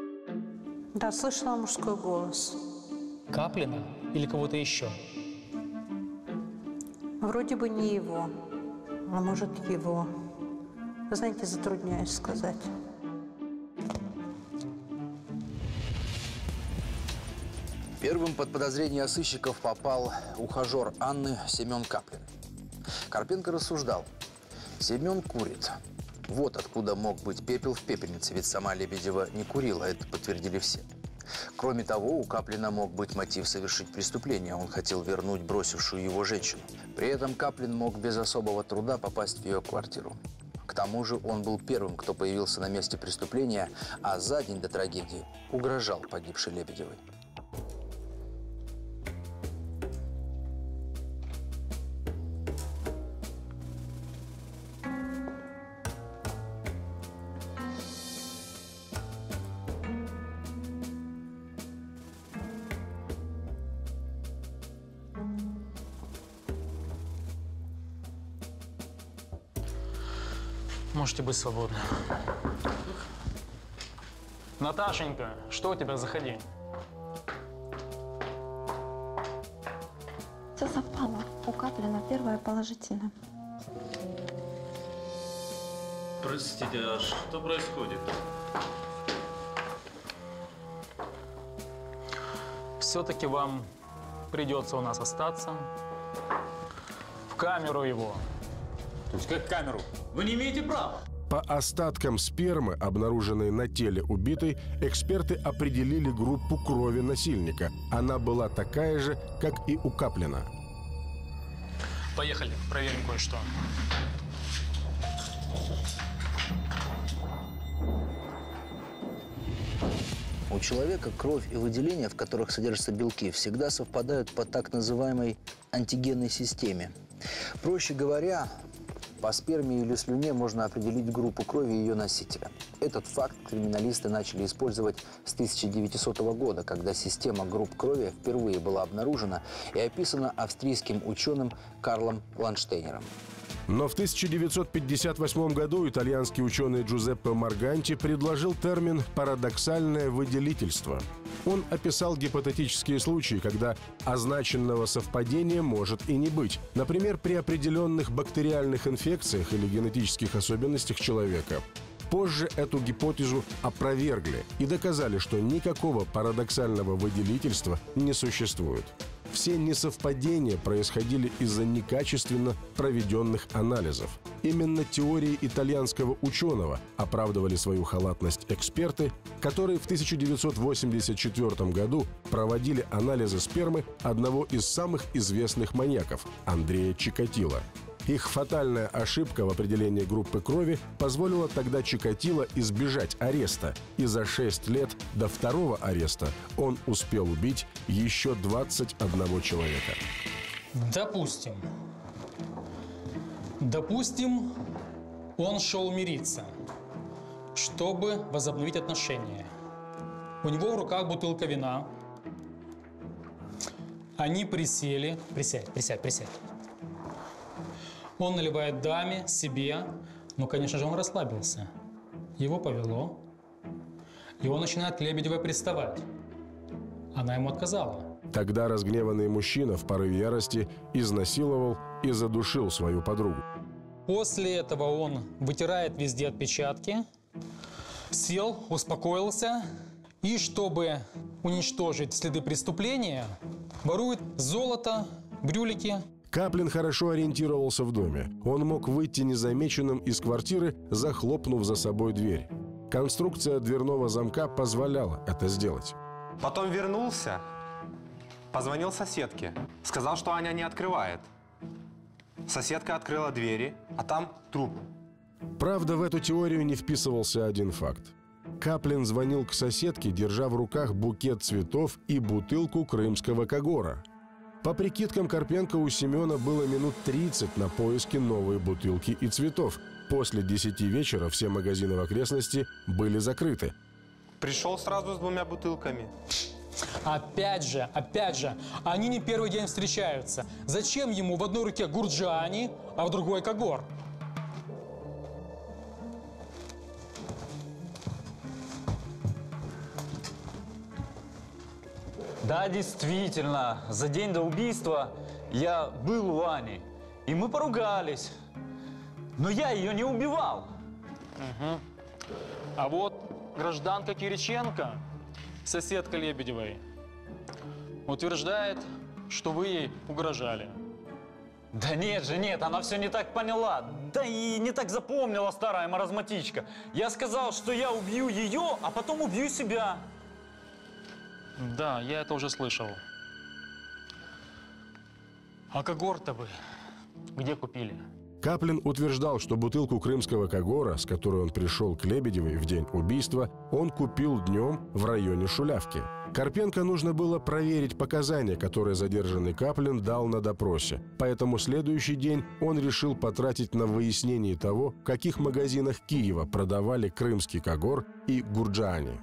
Да, слышала мужской голос. Каплина или кого-то еще? Вроде бы не его, а может его. Вы знаете, затрудняюсь сказать. Первым под подозрение сыщиков попал ухажер Анны Семен Каплин. Карпенко рассуждал. Семен курит. Вот откуда мог быть пепел в пепельнице, ведь сама Лебедева не курила, это подтвердили все. Кроме того, у Каплина мог быть мотив совершить преступление, он хотел вернуть бросившую его женщину. При этом Каплин мог без особого труда попасть в ее квартиру. К тому же он был первым, кто появился на месте преступления, а за день до трагедии угрожал погибшей Лебедевой. Можете быть свободны. Наташенька, что у тебя? Заходи. Все совпало. У Каплина первое положительное. Простите, а что происходит? Все-таки вам придется у нас остаться. В камеру его. То есть как камеру? Вы не имеете права. По остаткам спермы, обнаруженной на теле убитой, эксперты определили группу крови насильника. Она была такая же, как и у Каплина. Поехали, проверим кое-что. У человека кровь и выделения, в которых содержатся белки, всегда совпадают по так называемой антигенной системе. Проще говоря, по сперме или слюне можно определить группу крови ее носителя. Этот факт криминалисты начали использовать с тысяча девятисотого года, когда система групп крови впервые была обнаружена и описана австрийским ученым Карлом Ланштейнером. Но в тысяча девятьсот пятьдесят восьмом году итальянский ученый Джузеппе Марганти предложил термин «парадоксальное выделительство». Он описал гипотетические случаи, когда означенного совпадения может и не быть. Например, при определенных бактериальных инфекциях или генетических особенностях человека. Позже эту гипотезу опровергли и доказали, что никакого парадоксального выделительства не существует. Все несовпадения происходили из-за некачественно проведенных анализов. Именно теории итальянского ученого оправдывали свою халатность эксперты, которые в тысяча девятьсот восемьдесят четвёртом году проводили анализы спермы одного из самых известных маньяков – Андрея Чикатило. Их фатальная ошибка в определении группы крови позволила тогда Чикатило избежать ареста. И за шесть лет до второго ареста он успел убить еще двадцать одного человека. Допустим. Допустим, он шел мириться. чтобы возобновить отношения. У него в руках бутылка вина. Они присели. Присядь, присядь, присядь. Он наливает даме, себе. Ну, конечно же, он расслабился. Его повело. И он начинает к Лебедевой приставать. Она ему отказала. Тогда разгневанный мужчина в порыве ярости изнасиловал и задушил свою подругу. После этого он вытирает везде отпечатки, сел, успокоился. И чтобы уничтожить следы преступления, ворует золото, брюлики. Каплин хорошо ориентировался в доме. Он мог выйти незамеченным из квартиры, захлопнув за собой дверь. Конструкция дверного замка позволяла это сделать. Потом вернулся, позвонил соседке, сказал, что Аня не открывает. Соседка открыла двери, а там труп. Правда, в эту теорию не вписывался один факт. Каплин звонил к соседке, держа в руках букет цветов и бутылку крымского когора. По прикидкам Карпенко, у Семена было минут тридцать на поиски новой бутылки и цветов. После десяти вечера все магазины в окрестности были закрыты. Пришел сразу с двумя бутылками. Опять же, опять же, они не первый день встречаются. Зачем ему в одной руке Гурджаани, а в другой когор? Да, действительно, за день до убийства я был у Ани, и мы поругались, но я ее не убивал. Угу. А вот гражданка Кириченко, соседка Лебедевой, утверждает, что вы ей угрожали. Да нет же, нет, она все не так поняла, да и не так запомнила старая маразматичка. Я сказал, что я убью ее, а потом убью себя. Да, я это уже слышал. А когор-то вы где купили? Каплин утверждал, что бутылку крымского когора, с которой он пришел к Лебедевой в день убийства, он купил днем в районе Шулявки. Карпенко нужно было проверить показания, которые задержанный Каплин дал на допросе. Поэтому следующий день он решил потратить на выяснение того, в каких магазинах Киева продавали крымский когор и гурджаани.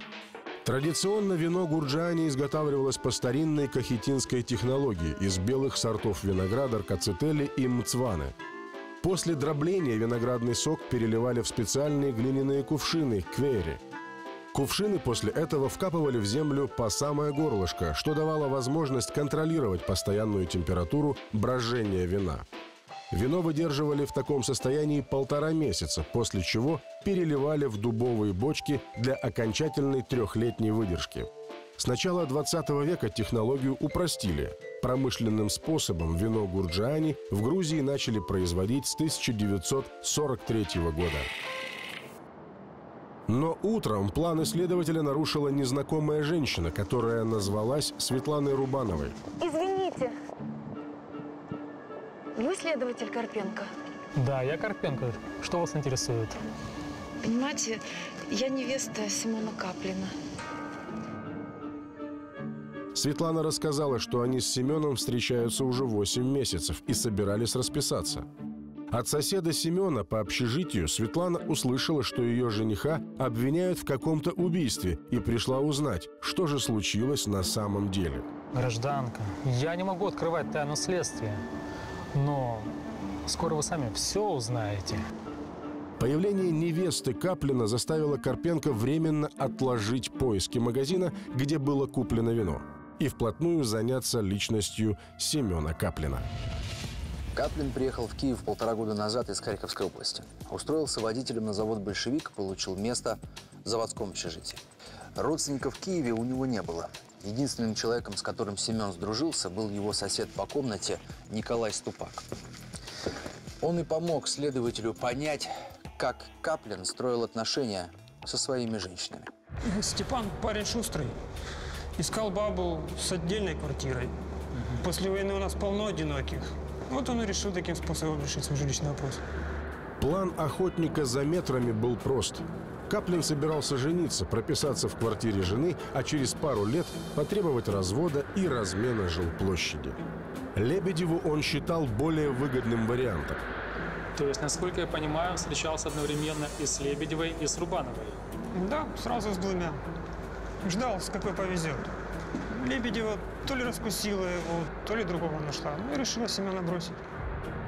Традиционно вино Гурджаани изготавливалось по старинной кахетинской технологии из белых сортов винограда, ркацители и мцваны. После дробления виноградный сок переливали в специальные глиняные кувшины – квери. Кувшины после этого вкапывали в землю по самое горлышко, что давало возможность контролировать постоянную температуру брожения вина. Вино выдерживали в таком состоянии полтора месяца, после чего переливали в дубовые бочки для окончательной трехлетней выдержки. С начала двадцатого века технологию упростили. Промышленным способом вино Гурджаани в Грузии начали производить с тысяча девятьсот сорок третьего года. Но утром планы следователя нарушила незнакомая женщина, которая назвалась Светланой Рубановой. Извините. Вы следователь Карпенко? Да, я Карпенко. Что вас интересует? Понимаете, я невеста Семена Каплина. Светлана рассказала, что они с Семеном встречаются уже восемь месяцев и собирались расписаться. От соседа Семена по общежитию Светлана услышала, что ее жениха обвиняют в каком-то убийстве, и пришла узнать, что же случилось на самом деле. Гражданка, я не могу открывать тайну следствия. Но скоро вы сами все узнаете. Появление невесты Каплина заставило Карпенко временно отложить поиски магазина, где было куплено вино, и вплотную заняться личностью Семена Каплина. Каплин приехал в Киев полтора года назад из Харьковской области. Устроился водителем на завод «Большевик», получил место в заводском общежитии. Родственников в Киеве у него не было. Единственным человеком, с которым Семен сдружился, был его сосед по комнате Николай Ступак. Он и помог следователю понять, как Каплин строил отношения со своими женщинами. Степан парень шустрый. Искал бабу с отдельной квартирой. После войны у нас полно одиноких. Вот он и решил таким способом решить свой жилищный вопрос. План охотника за метрами был прост. Каплин собирался жениться, прописаться в квартире жены, а через пару лет потребовать развода и размена жилплощади. Лебедеву он считал более выгодным вариантом. То есть, насколько я понимаю, встречался одновременно и с Лебедевой, и с Рубановой. Да, сразу с двумя. Ждал, с какой повезет. Лебедева то ли раскусила его, то ли другого нашла. Ну и решила Семена бросить.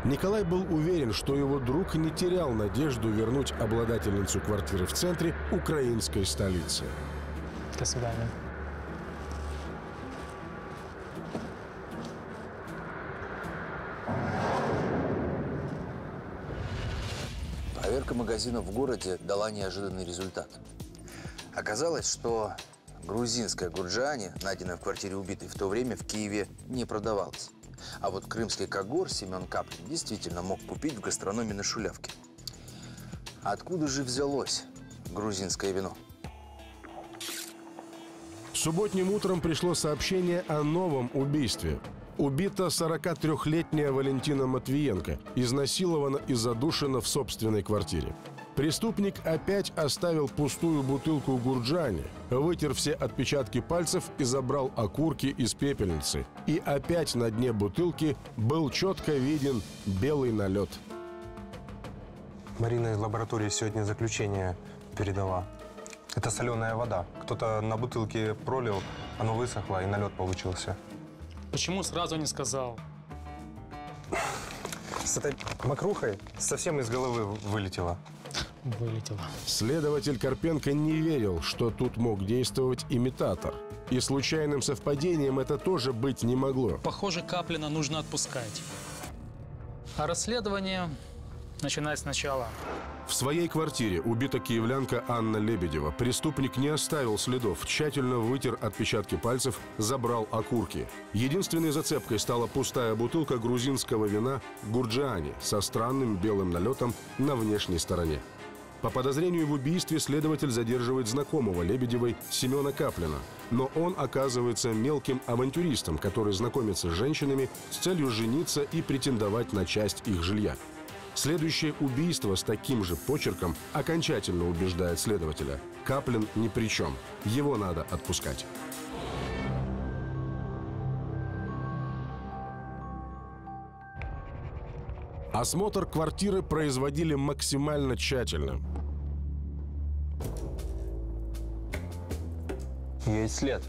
Николай был уверен, что его друг не терял надежду вернуть обладательницу квартиры в центре украинской столицы. До свидания. Проверка магазинов в городе дала неожиданный результат. Оказалось, что грузинская Гурджаани, найденная в квартире убитой, в то время в Киеве не продавалась. А вот крымский когор Семен Каплин действительно мог купить в гастрономе на Шулявке. Откуда же взялось грузинское вино? Субботним утром пришло сообщение о новом убийстве. Убита сорокатрёхлетняя Валентина Матвиенко, изнасилована и задушена в собственной квартире. Преступник опять оставил пустую бутылку Гурджаани, вытер все отпечатки пальцев и забрал окурки из пепельницы. И опять на дне бутылки был четко виден белый налет. Марина из лаборатории сегодня заключение передала. Это соленая вода. Кто-то на бутылке пролил, оно высохло и налет получился. Почему сразу не сказал? С этой мокрухой совсем из головы вылетело. Вылетело. Следователь Карпенко не верил, что тут мог действовать имитатор. И случайным совпадением это тоже быть не могло. Похоже, Каплина нужно отпускать. А расследование начинать сначала. В своей квартире убита киевлянка Анна Лебедева. Преступник не оставил следов, тщательно вытер отпечатки пальцев, забрал окурки. Единственной зацепкой стала пустая бутылка грузинского вина Гурджаани со странным белым налетом на внешней стороне. По подозрению в убийстве следователь задерживает знакомого Лебедевой Семена Каплина. Но он оказывается мелким авантюристом, который знакомится с женщинами с целью жениться и претендовать на часть их жилья. Следующее убийство с таким же почерком окончательно убеждает следователя. Каплин ни при чем. Его надо отпускать. Осмотр квартиры производили максимально тщательно. Есть след.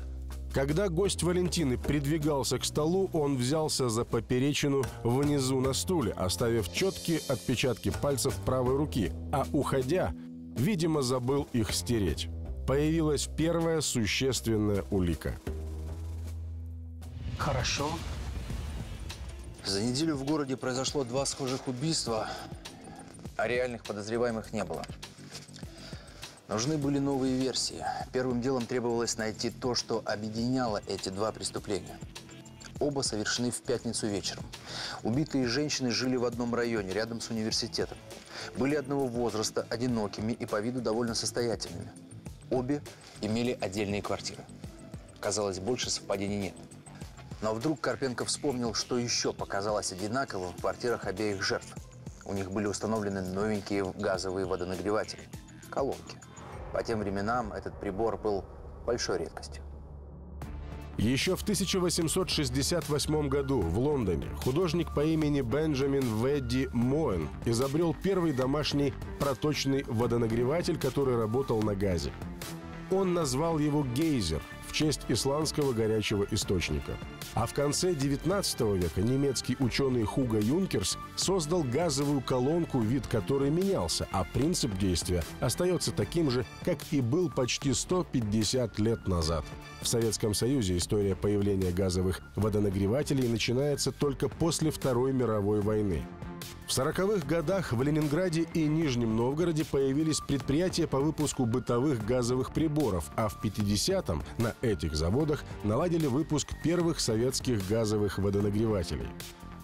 Когда гость Валентины придвигался к столу, он взялся за поперечину внизу на стуле, оставив четкие отпечатки пальцев правой руки, а уходя, видимо, забыл их стереть. Появилась первая существенная улика. Хорошо. За неделю в городе произошло два схожих убийства, а реальных подозреваемых не было. Нужны были новые версии. Первым делом требовалось найти то, что объединяло эти два преступления. Оба совершены в пятницу вечером. Убитые женщины жили в одном районе, рядом с университетом. Были одного возраста, одинокими и по виду довольно состоятельными. Обе имели отдельные квартиры. Казалось, больше совпадений нет. Но вдруг Карпенко вспомнил, что еще показалось одинаковым в квартирах обеих жертв. У них были установлены новенькие газовые водонагреватели – колонки. По тем временам этот прибор был большой редкостью. Еще в тысяча восемьсот шестьдесят восьмом году в Лондоне художник по имени Бенджамин Ведди Моэн изобрел первый домашний проточный водонагреватель, который работал на газе. Он назвал его «гейзер» в честь исландского горячего источника. А в конце девятнадцатого века немецкий ученый Хуго Юнкерс создал газовую колонку, вид которой менялся, а принцип действия остается таким же, как и был почти сто пятьдесят лет назад. В Советском Союзе история появления газовых водонагревателей начинается только после Второй мировой войны. В сороковых годах в Ленинграде и Нижнем Новгороде появились предприятия по выпуску бытовых газовых приборов, а в пятидесятом на этих заводах наладили выпуск первых советских газовых водонагревателей.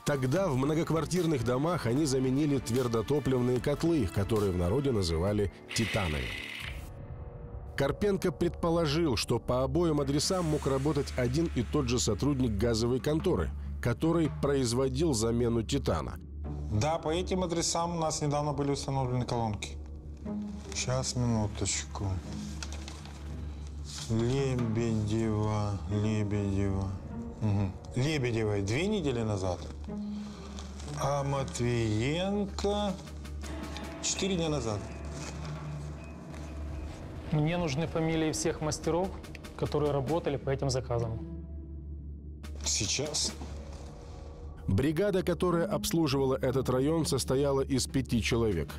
Тогда в многоквартирных домах они заменили твердотопливные котлы, которые в народе называли «титановыми». Карпенко предположил, что по обоим адресам мог работать один и тот же сотрудник газовой конторы, который производил замену титана. Да, по этим адресам у нас недавно были установлены колонки. Сейчас, минуточку. Лебедева, Лебедева. Угу. Лебедевой две недели назад, а Матвиенко четыре дня назад. Мне нужны фамилии всех мастеров, которые работали по этим заказам. Сейчас? Бригада, которая обслуживала этот район, состояла из пяти человек.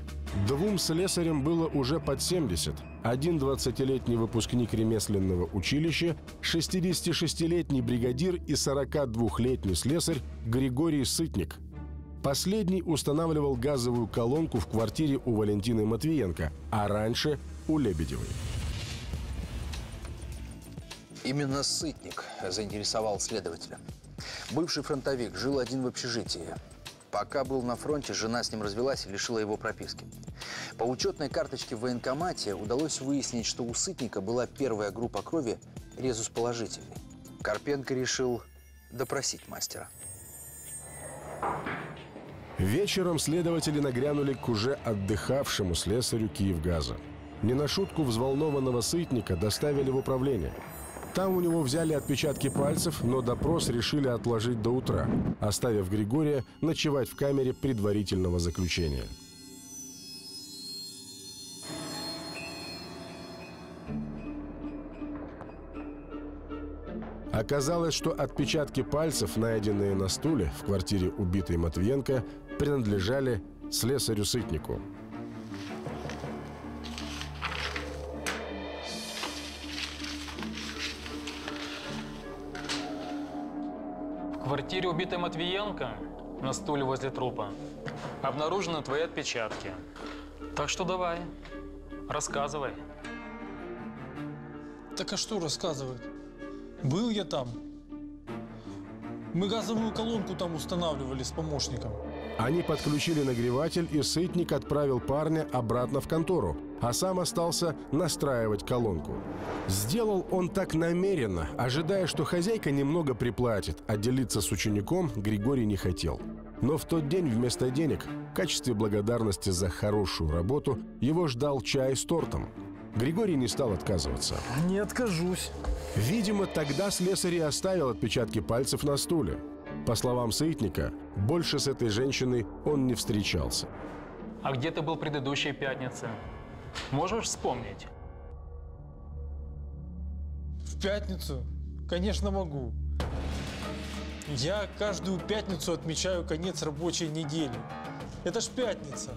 Двум слесарям было уже под семьдесят. Один двадцатилетний выпускник ремесленного училища, шестидесятишестилетний бригадир и сорокадвухлетний слесарь Григорий Сытник. Последний устанавливал газовую колонку в квартире у Валентины Матвиенко, а раньше у Лебедевой. Именно Сытник заинтересовал следователя. Бывший фронтовик, жил один в общежитии. Пока был на фронте, жена с ним развелась и лишила его прописки. По учетной карточке в военкомате удалось выяснить, что у Сытника была первая группа крови резус положительный. Карпенко решил допросить мастера. Вечером следователи нагрянули к уже отдыхавшему слесарю Киевгаза. Не на шутку взволнованного Сытника доставили в управление. Там у него взяли отпечатки пальцев, но допрос решили отложить до утра, оставив Григория ночевать в камере предварительного заключения. Оказалось, что отпечатки пальцев, найденные на стуле в квартире убитой Матвиенко, принадлежали слесарю Сытнику. В квартире убитой Матвиенко на стуле возле трупа обнаружены твои отпечатки. Так что давай, рассказывай. Так а что рассказывать? Был я там. Мы газовую колонку там устанавливали с помощником. Они подключили нагреватель, и Сытник отправил парня обратно в контору, а сам остался настраивать колонку. Сделал он так намеренно, ожидая, что хозяйка немного приплатит, а делиться с учеником Григорий не хотел. Но в тот день вместо денег, в качестве благодарности за хорошую работу, его ждал чай с тортом. Григорий не стал отказываться. Не откажусь. Видимо, тогда слесарь и оставил отпечатки пальцев на стуле. По словам Сытника, больше с этой женщиной он не встречался. А где ты был предыдущей пятницы? Можешь вспомнить? В пятницу? Конечно, могу. Я каждую пятницу отмечаю конец рабочей недели. Это ж пятница.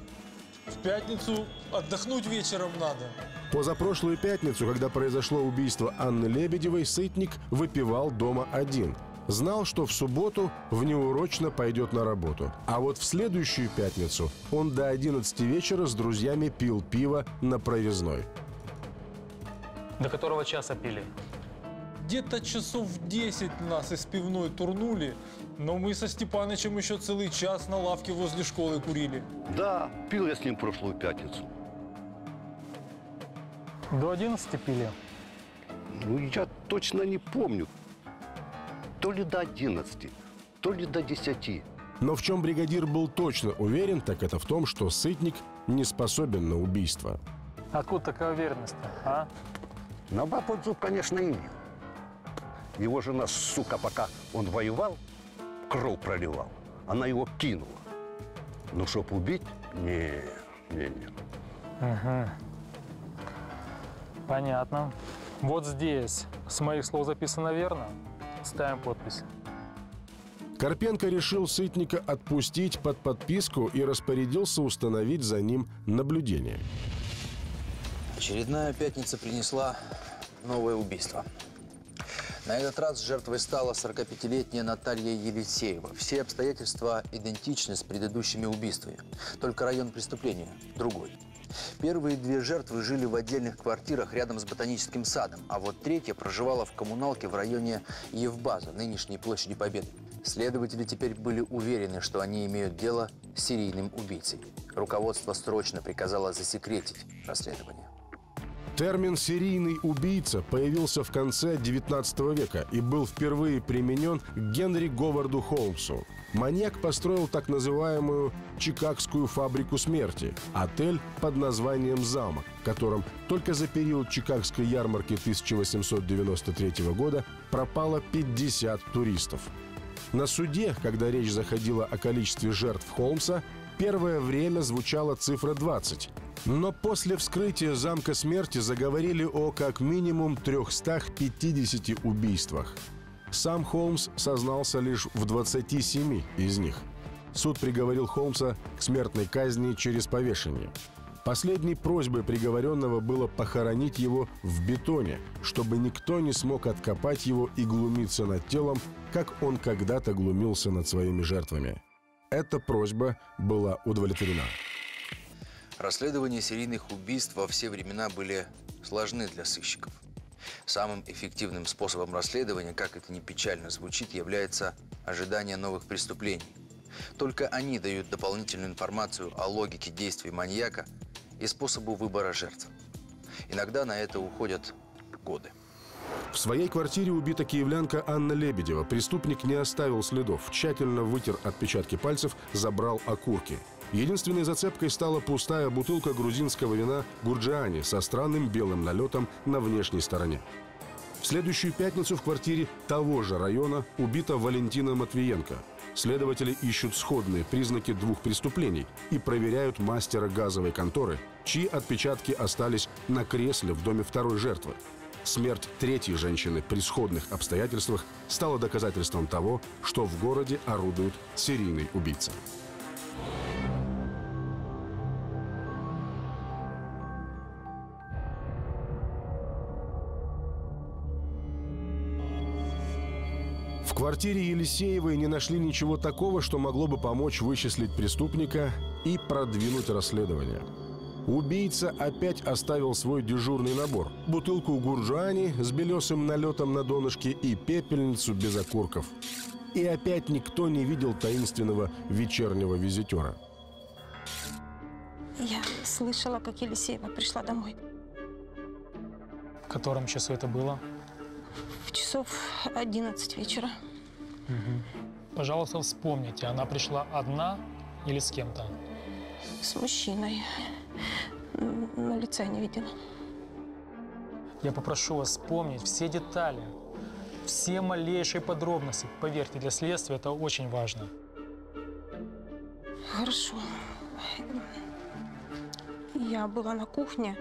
В пятницу отдохнуть вечером надо. Позапрошлую пятницу, когда произошло убийство Анны Лебедевой, Сытник выпивал дома один. Знал, что в субботу внеурочно пойдет на работу. А вот в следующую пятницу он до одиннадцати вечера с друзьями пил пиво на Прорезной. До которого часа пили? Где-то часов в десять нас из пивной турнули, но мы со Степанычем еще целый час на лавке возле школы курили. Да, пил я с ним прошлую пятницу. До одиннадцати пили? Ну, я точно не помню. То ли до одиннадцати, то ли до десяти. Но в чем бригадир был точно уверен, так это в том, что Сытник не способен на убийство. Откуда такая уверенность-то, а? На бабу зуб, конечно, имел. Его жена, сука, пока он воевал, кровь проливал, она его кинула. Ну, чтоб убить? Не, не, не. Угу. Понятно. Вот здесь с моих слов записано верно? Ставим подпись. Карпенко решил Сытника отпустить под подписку и распорядился установить за ним наблюдение. Очередная пятница принесла новое убийство. На этот раз жертвой стала сорокапятилетняя Наталья Евсеева. Все обстоятельства идентичны с предыдущими убийствами. Только район преступления другой. Первые две жертвы жили в отдельных квартирах рядом с ботаническим садом, а вот третья проживала в коммуналке в районе Евбаза, нынешней площади Победы. Следователи теперь были уверены, что они имеют дело с серийным убийцей. Руководство срочно приказало засекретить расследование. Термин «серийный убийца» появился в конце девятнадцатого века и был впервые применен к Генри Говарду Холмсу. Маньяк построил так называемую «Чикагскую фабрику смерти» – отель под названием «Замок», в котором только за период Чикагской ярмарки тысяча восемьсот девяносто третьего года пропало пятьдесят туристов. На суде, когда речь заходила о количестве жертв Холмса, первое время звучала цифра двадцать. Но после вскрытия замка смерти заговорили о как минимум трёхстах пятидесяти убийствах. Сам Холмс сознался лишь в двадцати семи из них. Суд приговорил Холмса к смертной казни через повешение. Последней просьбой приговоренного было похоронить его в бетоне, чтобы никто не смог откопать его и глумиться над телом, как он когда-то глумился над своими жертвами. Эта просьба была удовлетворена. Расследования серийных убийств во все времена были сложны для сыщиков. Самым эффективным способом расследования, как это ни печально звучит, является ожидание новых преступлений. Только они дают дополнительную информацию о логике действий маньяка и способу выбора жертв. Иногда на это уходят годы. В своей квартире убита киевлянка Анна Лебедева. Преступник не оставил следов, тщательно вытер отпечатки пальцев, забрал окурки. Единственной зацепкой стала пустая бутылка грузинского вина «Гурджаани» со странным белым налетом на внешней стороне. В следующую пятницу в квартире того же района убита Валентина Матвиенко. Следователи ищут сходные признаки двух преступлений и проверяют мастера газовой конторы, чьи отпечатки остались на кресле в доме второй жертвы. Смерть третьей женщины при сходных обстоятельствах стала доказательством того, что в городе орудует серийный убийца. В квартире Елисеевой не нашли ничего такого, что могло бы помочь вычислить преступника и продвинуть расследование. Убийца опять оставил свой дежурный набор – бутылку «Гурджаани» с белесым налетом на донышке и пепельницу без окурков. И опять никто не видел таинственного вечернего визитера. Я слышала, как Елисеева пришла домой. В котором часу это было? Часов одиннадцать вечера. Угу. Пожалуйста, вспомните, она пришла одна или с кем-то? С мужчиной. Но лица не видела. Я попрошу вас вспомнить все детали, все малейшие подробности. Поверьте, для следствия это очень важно. Хорошо. Я была на кухне.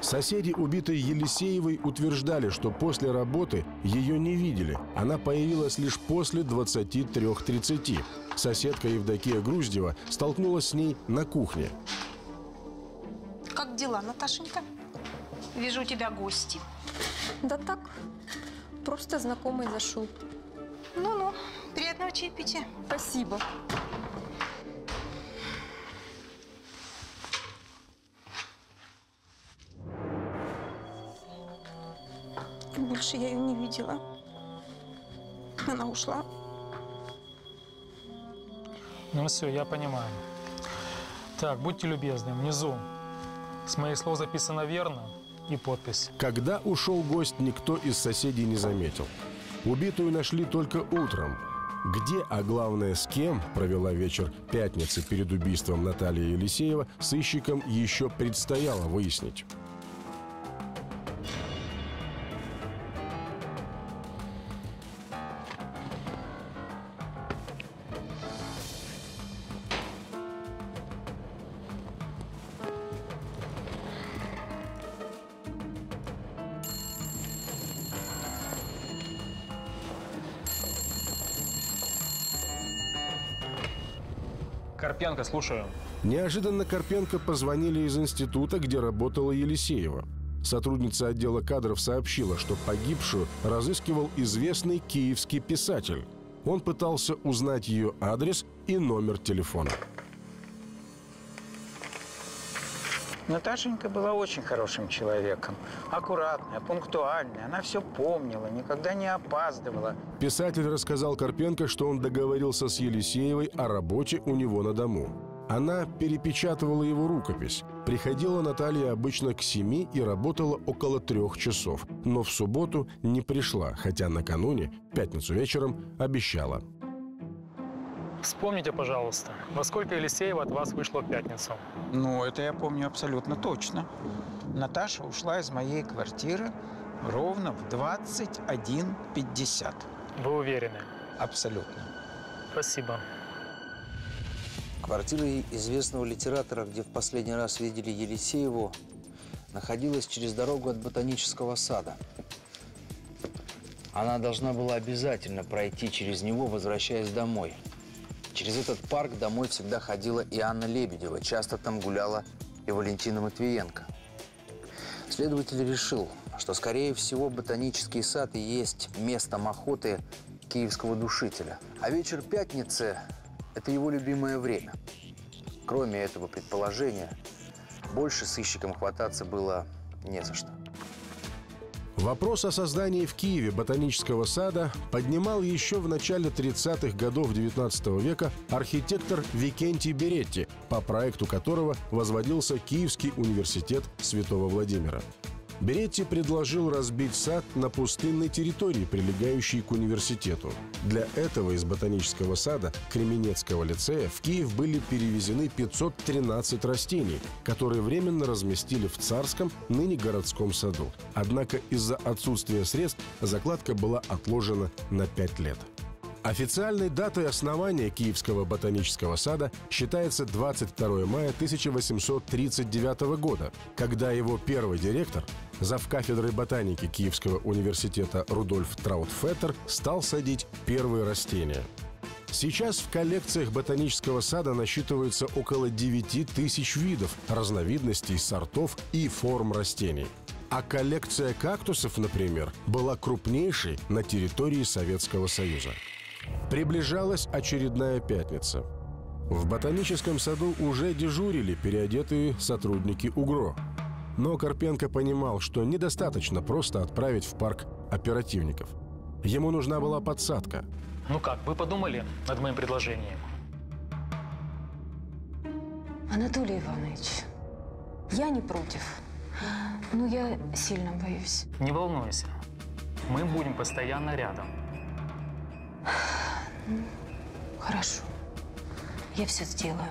Соседи убитой Елисеевой утверждали, что после работы ее не видели. Она появилась лишь после двадцати трёх тридцати. Соседка Евдокия Груздева столкнулась с ней на кухне. Как дела, Наташенька? Вижу, у тебя гости. Да так, просто знакомый зашел. Ну-ну, приятного чаепития. Спасибо. Больше я ее не видела. Она ушла. Ну все, я понимаю. Так, будьте любезны, внизу с моих слов записано верно и подпись. Когда ушел гость, никто из соседей не заметил. Убитую нашли только утром. Где, а главное, с кем провела вечер пятницы перед убийством Натальи Елисеева, сыщикам еще предстояло выяснить. Карпенко, слушаю. Неожиданно Карпенко позвонили из института, где работала Елисеева. Сотрудница отдела кадров сообщила, что погибшую разыскивал известный киевский писатель. Он пытался узнать ее адрес и номер телефона. Наташенька была очень хорошим человеком. Аккуратная, пунктуальная. Она все помнила, никогда не опаздывала. Писатель рассказал Карпенко, что он договорился с Елисеевой о работе у него на дому. Она перепечатывала его рукопись. Приходила Наталья обычно к семи и работала около трех часов. Но в субботу не пришла, хотя накануне, в пятницу вечером, обещала. Вспомните, пожалуйста, во сколько Елисеева от вас вышла в пятницу? Ну, это я помню абсолютно точно. Наташа ушла из моей квартиры ровно в двадцать один пятьдесят. Вы уверены? Абсолютно. Спасибо. Квартира известного литератора, где в последний раз видели Елисееву, находилась через дорогу от ботанического сада. Она должна была обязательно пройти через него, возвращаясь домой. Через этот парк домой всегда ходила и Анна Лебедева. Часто там гуляла и Валентина Матвиенко. Следователь решил, что, скорее всего, ботанический сад и есть местом охоты киевского душителя. А вечер пятницы – это его любимое время. Кроме этого предположения, больше сыщикам хвататься было не за что. Вопрос о создании в Киеве ботанического сада поднимал еще в начале тридцатых годов девятнадцатого века архитектор Викентий Беретти, по проекту которого возводился Киевский университет Святого Владимира. Беретти предложил разбить сад на пустынной территории, прилегающей к университету. Для этого из ботанического сада Кременецкого лицея в Киев были перевезены пятьсот тринадцать растений, которые временно разместили в Царском, ныне городском саду. Однако из-за отсутствия средств закладка была отложена на пять лет. Официальной датой основания Киевского ботанического сада считается двадцать второе мая тысяча восемьсот тридцать девятого года, когда его первый директор, завкафедрой ботаники Киевского университета Рудольф Траутфеттер, стал садить первые растения. Сейчас в коллекциях ботанического сада насчитывается около девяти тысяч видов, разновидностей, сортов и форм растений. А коллекция кактусов, например, была крупнейшей на территории Советского Союза. Приближалась очередная пятница. В ботаническом саду уже дежурили переодетые сотрудники УГРО. Но Карпенко понимал, что недостаточно просто отправить в парк оперативников. Ему нужна была подсадка. Ну как, вы подумали над моим предложением? Анатолий Иванович, я не против, но я сильно боюсь. Не волнуйся, мы будем постоянно рядом. Хорошо. Я все сделаю.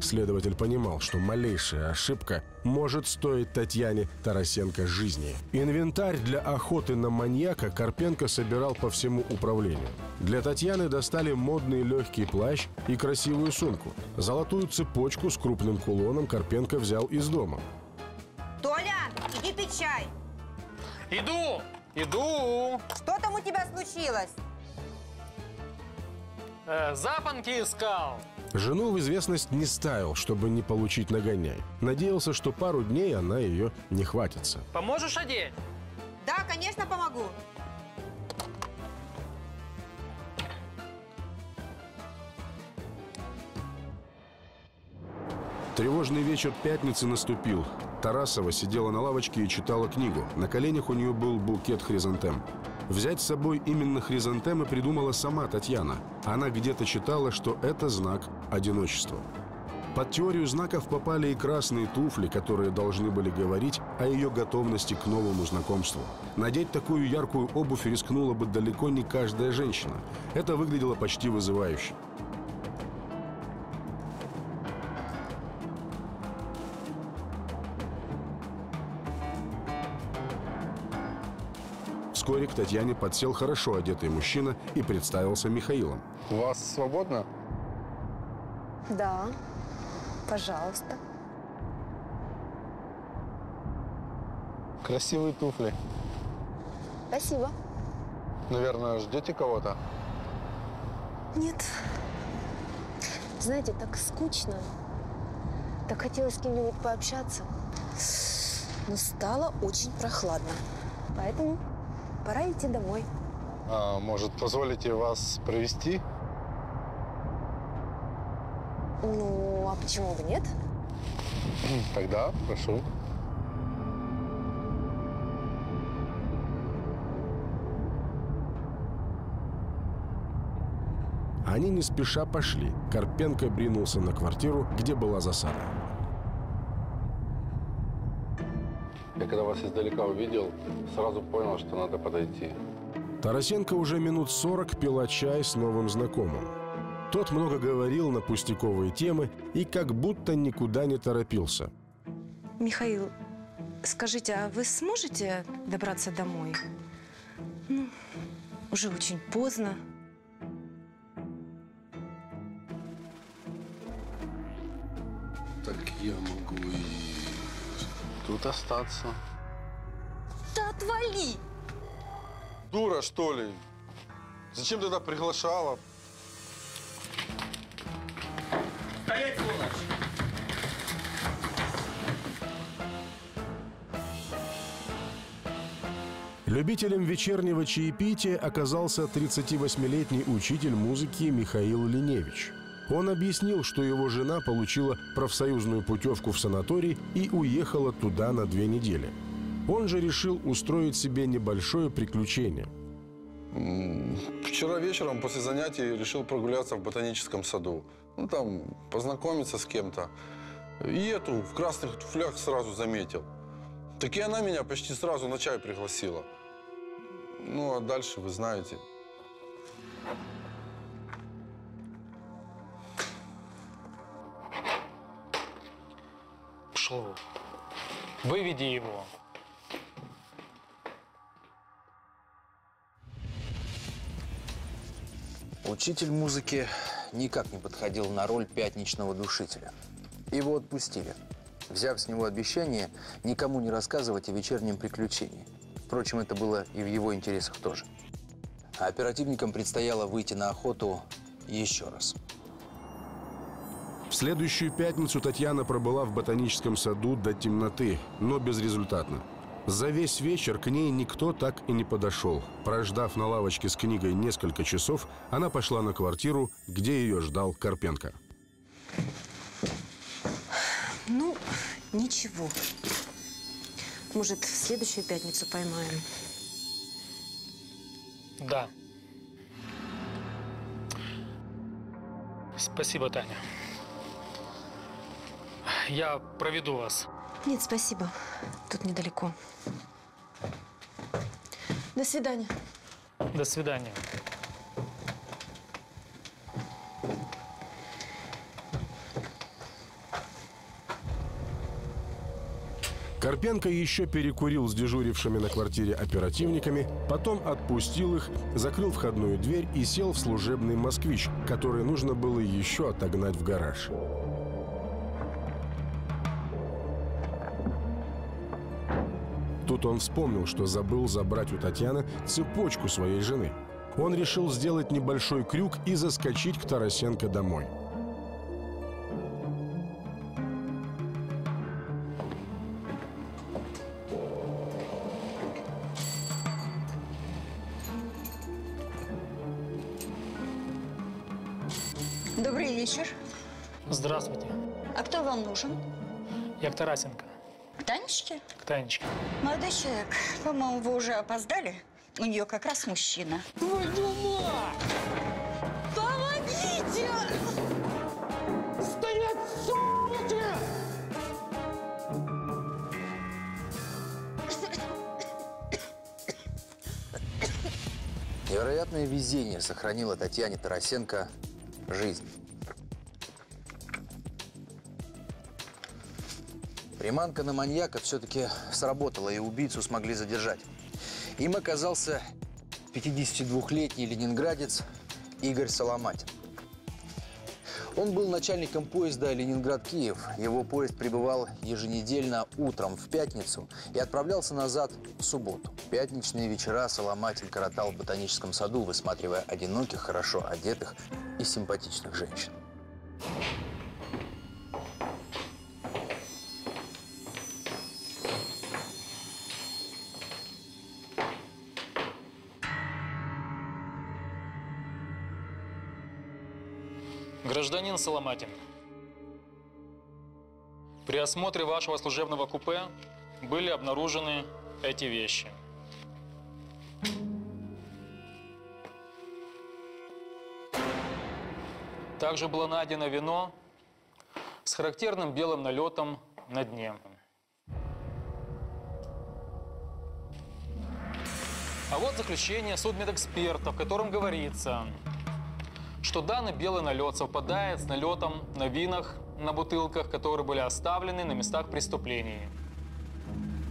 Следователь понимал, что малейшая ошибка может стоить Татьяне Тарасенко жизни. Инвентарь для охоты на маньяка Карпенко собирал по всему управлению. Для Татьяны достали модный легкий плащ и красивую сумку. Золотую цепочку с крупным кулоном Карпенко взял из дома. Толя, иди пить чай. Иду, иду. Что там у тебя случилось? Запонки искал. Жену в известность не ставил, чтобы не получить нагоняй. Надеялся, что пару дней она ее не хватится. Поможешь одеть? Да, конечно, помогу. Тревожный вечер пятницы наступил. Тарасова сидела на лавочке и читала книгу. На коленях у нее был букет хризантем. Взять с собой именно хризантемы придумала сама Татьяна. Она где-то читала, что это знак одиночества. Под теорию знаков попали и красные туфли, которые должны были говорить о ее готовности к новому знакомству. Надеть такую яркую обувь рискнула бы далеко не каждая женщина. Это выглядело почти вызывающе. Вскоре к Татьяне подсел хорошо одетый мужчина и представился Михаилом. У вас свободно? Да, пожалуйста. Красивые туфли. Спасибо. Наверное, ждете кого-то? Нет. Знаете, так скучно. Так хотелось с кем-нибудь пообщаться. Но стало очень прохладно. Поэтому... пора идти домой. А, может, позволите вас провести? Ну, а почему бы нет? Тогда прошу. Они не спеша пошли. Карпенко бринулся на квартиру, где была засада. Я когда вас издалека увидел, сразу понял, что надо подойти. Тарасенко уже минут сорок пила чай с новым знакомым. Тот много говорил на пустяковые темы и как будто никуда не торопился. Михаил, скажите, а вы сможете добраться домой? Ну, уже очень поздно. так я могу и тут остаться. Да отвали! Дура, что ли? Зачем тогда приглашала? Стоять, сволочь! Любителем вечернего чаепития оказался тридцативосьмилетний учитель музыки Михаил Линевич. Он объяснил, что его жена получила профсоюзную путевку в санаторий и уехала туда на две недели. Он же решил устроить себе небольшое приключение. Вчера вечером после занятий решил прогуляться в ботаническом саду. Ну, там познакомиться с кем-то. И эту в красных туфлях сразу заметил. Так и она меня почти сразу на чай пригласила. Ну, а дальше вы знаете. Пошел. Выведи его. Учитель музыки никак не подходил на роль пятничного душителя. Его отпустили, взяв с него обещание никому не рассказывать о вечернем приключении. Впрочем, это было и в его интересах тоже. А оперативникам предстояло выйти на охоту еще раз. В следующую пятницу Татьяна пробыла в ботаническом саду до темноты, но безрезультатно. За весь вечер к ней никто так и не подошел. Прождав на лавочке с книгой несколько часов, она пошла на квартиру, где ее ждал Карпенко. Ну, ничего. Может, в следующую пятницу поймаем? Да. Спасибо, Таня. Я проведу вас. Нет, спасибо. Тут недалеко. До свидания. До свидания. Карпенко еще перекурил с дежурившими на квартире оперативниками, потом отпустил их, закрыл входную дверь и сел в служебный москвич, который нужно было еще отогнать в гараж. Тут он вспомнил, что забыл забрать у Татьяны цепочку своей жены. Он решил сделать небольшой крюк и заскочить к Тарасенко домой. Добрый вечер. Здравствуйте. А кто вам нужен? Я к Тарасенко. К Танечке? К Танечке. Молодой человек, по-моему, вы уже опоздали. У нее как раз мужчина. Ой, мама! Помогите! Стоять, суки! Невероятное везение сохранило Татьяне Тарасенко жизнь. Приманка на маньяка все-таки сработала, и убийцу смогли задержать. Им оказался пятидесятидвухлетний ленинградец Игорь Соломатин. Он был начальником поезда Ленинград-Киев. Его поезд прибывал еженедельно утром в пятницу и отправлялся назад в субботу. Пятничные вечера Соломатин коротал в ботаническом саду, высматривая одиноких, хорошо одетых и симпатичных женщин. Гражданин Соломатин, при осмотре вашего служебного купе были обнаружены эти вещи. Также было найдено вино с характерным белым налетом на дне. А вот заключение судмедэксперта, в котором говорится, что данный белый налет совпадает с налетом на винах, на бутылках, которые были оставлены на местах преступлений.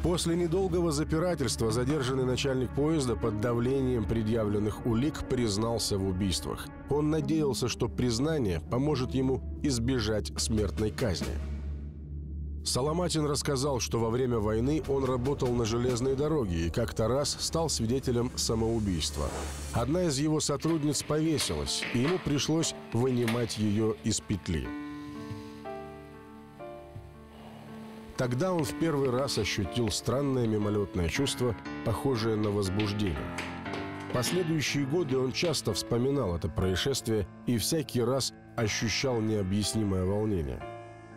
После недолгого запирательства задержанный начальник поезда под давлением предъявленных улик признался в убийствах. Он надеялся, что признание поможет ему избежать смертной казни. Соломатин рассказал, что во время войны он работал на железной дороге и как-то раз стал свидетелем самоубийства. Одна из его сотрудниц повесилась, и ему пришлось вынимать ее из петли. Тогда он в первый раз ощутил странное мимолетное чувство, похожее на возбуждение. Последующие годы он часто вспоминал это происшествие и всякий раз ощущал необъяснимое волнение.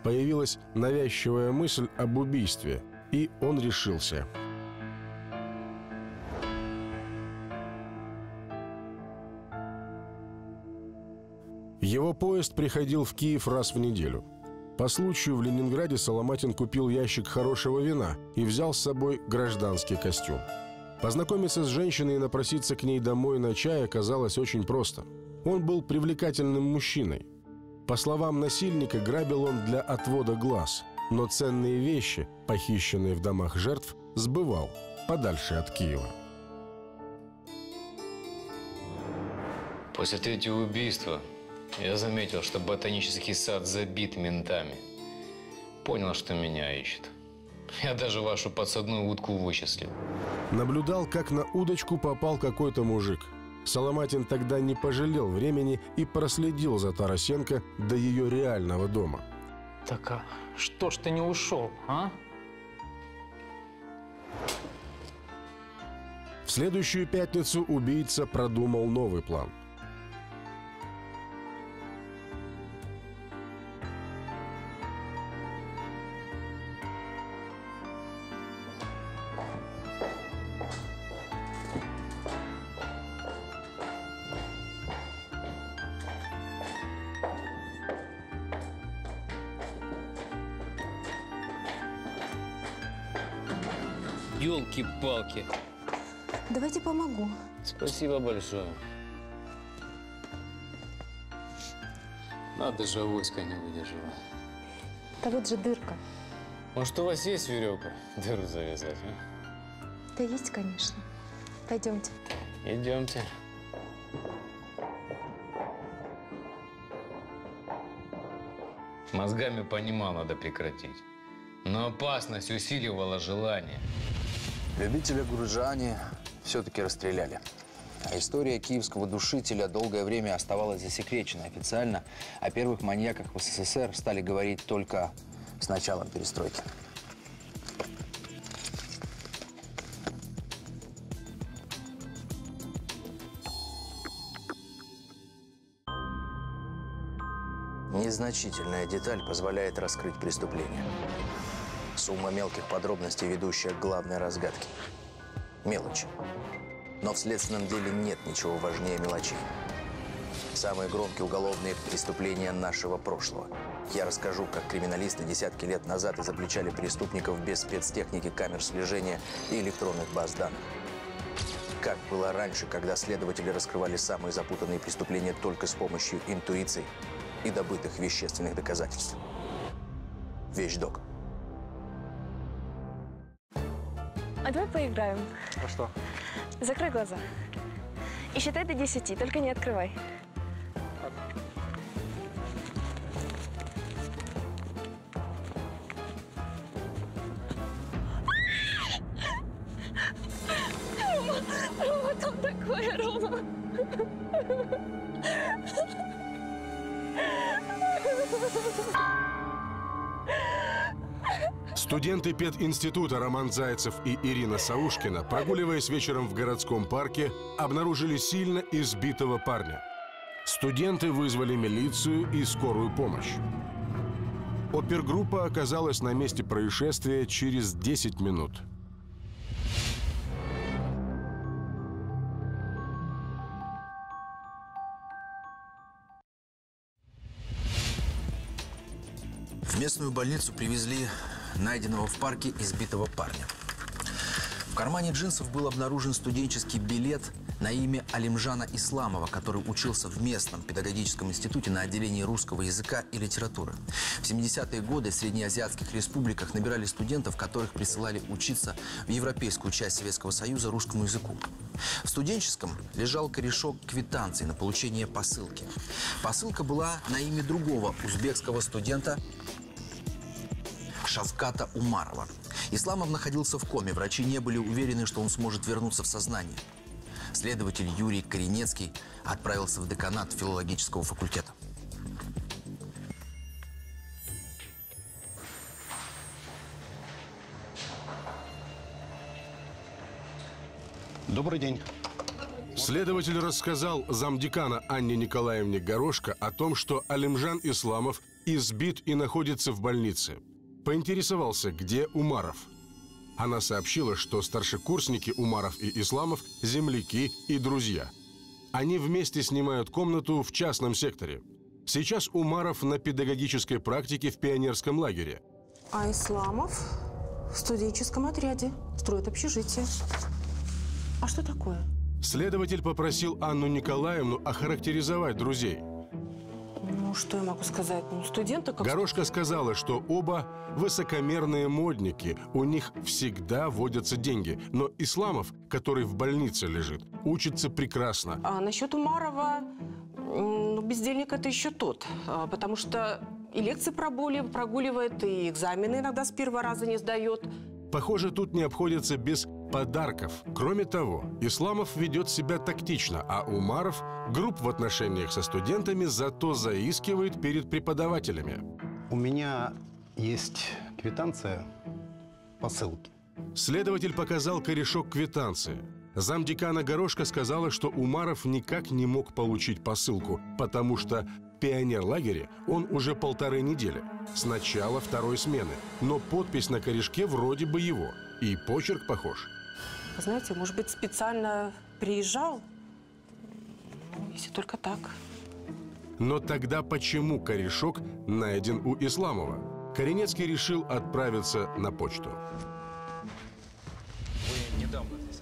Появилась навязчивая мысль об убийстве, и он решился. Его поезд приходил в Киев раз в неделю. По случаю в Ленинграде Соломатин купил ящик хорошего вина и взял с собой гражданский костюм. Познакомиться с женщиной и напроситься к ней домой на чай оказалось очень просто. Он был привлекательным мужчиной. По словам насильника, грабил он для отвода глаз, но ценные вещи, похищенные в домах жертв, сбывал подальше от Киева. После третьего убийства я заметил, что ботанический сад забит ментами. Понял, что меня ищут. Я даже вашу подсадную утку вычислил. Наблюдал, как на удочку попал какой-то мужик. Соломатин тогда не пожалел времени и проследил за Тарасенко до ее реального дома. Так а что ж ты не ушел, а? В следующую пятницу убийца продумал новый план. Ёлки-палки. Давайте помогу. Спасибо большое. Надо же, авоська не выдержала. Да вот же дырка. Может, у вас есть веревка? Дыру завязать, а? Да есть, конечно. Пойдемте. Идемте. Мозгами понимал, надо прекратить. Но опасность усиливала желание. Любителя Гурджаани все-таки расстреляли. А история киевского душителя долгое время оставалась засекречена. Официально о первых маньяках в СССР стали говорить только с началом перестройки. Незначительная деталь позволяет раскрыть преступление. Сумма мелких подробностей, ведущая к главной разгадке. Мелочи. Но в следственном деле нет ничего важнее мелочей. Самые громкие уголовные преступления нашего прошлого. Я расскажу, как криминалисты десятки лет назад изобличали преступников без спецтехники, камер слежения и электронных баз данных. Как было раньше, когда следователи раскрывали самые запутанные преступления только с помощью интуиции и добытых вещественных доказательств. Вещдок. А давай поиграем. А что? Закрой глаза. И считай до десяти, только не открывай. Рома, Рома, там такое, Рома. Студенты пединститута Роман Зайцев и Ирина Саушкина, прогуливаясь вечером в городском парке, обнаружили сильно избитого парня. Студенты вызвали милицию и скорую помощь. Опергруппа оказалась на месте происшествия через десять минут. В местную больницу привезли найденного в парке избитого парня. В кармане джинсов был обнаружен студенческий билет на имя Алимжана Исламова, который учился в местном педагогическом институте на отделении русского языка и литературы. В семидесятые годы в среднеазиатских республиках набирали студентов, которых присылали учиться в европейскую часть Советского Союза русскому языку. В студенческом лежал корешок квитанции на получение посылки. Посылка была на имя другого узбекского студента Шавката Умарова. Исламов находился в коме, врачи не были уверены, что он сможет вернуться в сознание. Следователь Юрий Коренецкий отправился в деканат филологического факультета. Добрый день. Следователь рассказал замдекана Анне Николаевне Горошко о том, что Алимжан Исламов избит и находится в больнице. Поинтересовался, где Умаров. Она сообщила, что старшекурсники Умаров и Исламов – земляки и друзья. Они вместе снимают комнату в частном секторе. Сейчас Умаров на педагогической практике в пионерском лагере. А Исламов в студенческом отряде, строит общежитие. А что такое? Следователь попросил Анну Николаевну охарактеризовать друзей. Ну, что я могу сказать? Ну, студенты как... Горошко сказала, что оба высокомерные модники. У них всегда водятся деньги. Но Исламов, который в больнице лежит, учится прекрасно. А насчет Умарова, ну, бездельник это еще тот. Потому что и лекции прогуливает, и экзамены иногда с первого раза не сдает. Похоже, тут не обходится без подарков. Кроме того, Исламов ведет себя тактично, а Умаров груб в отношениях со студентами, зато заискивает перед преподавателями. У меня есть квитанция по ссылке. Следователь показал корешок квитанции. Замдекана Горошко сказала, что Умаров никак не мог получить посылку, потому что в пионерлагере он уже полторы недели. С начала второй смены. Но подпись на корешке вроде бы его. И почерк похож. Вы знаете, может быть, специально приезжал? Если только так. Но тогда почему корешок найден у Исламова? Коренецкий решил отправиться на почту.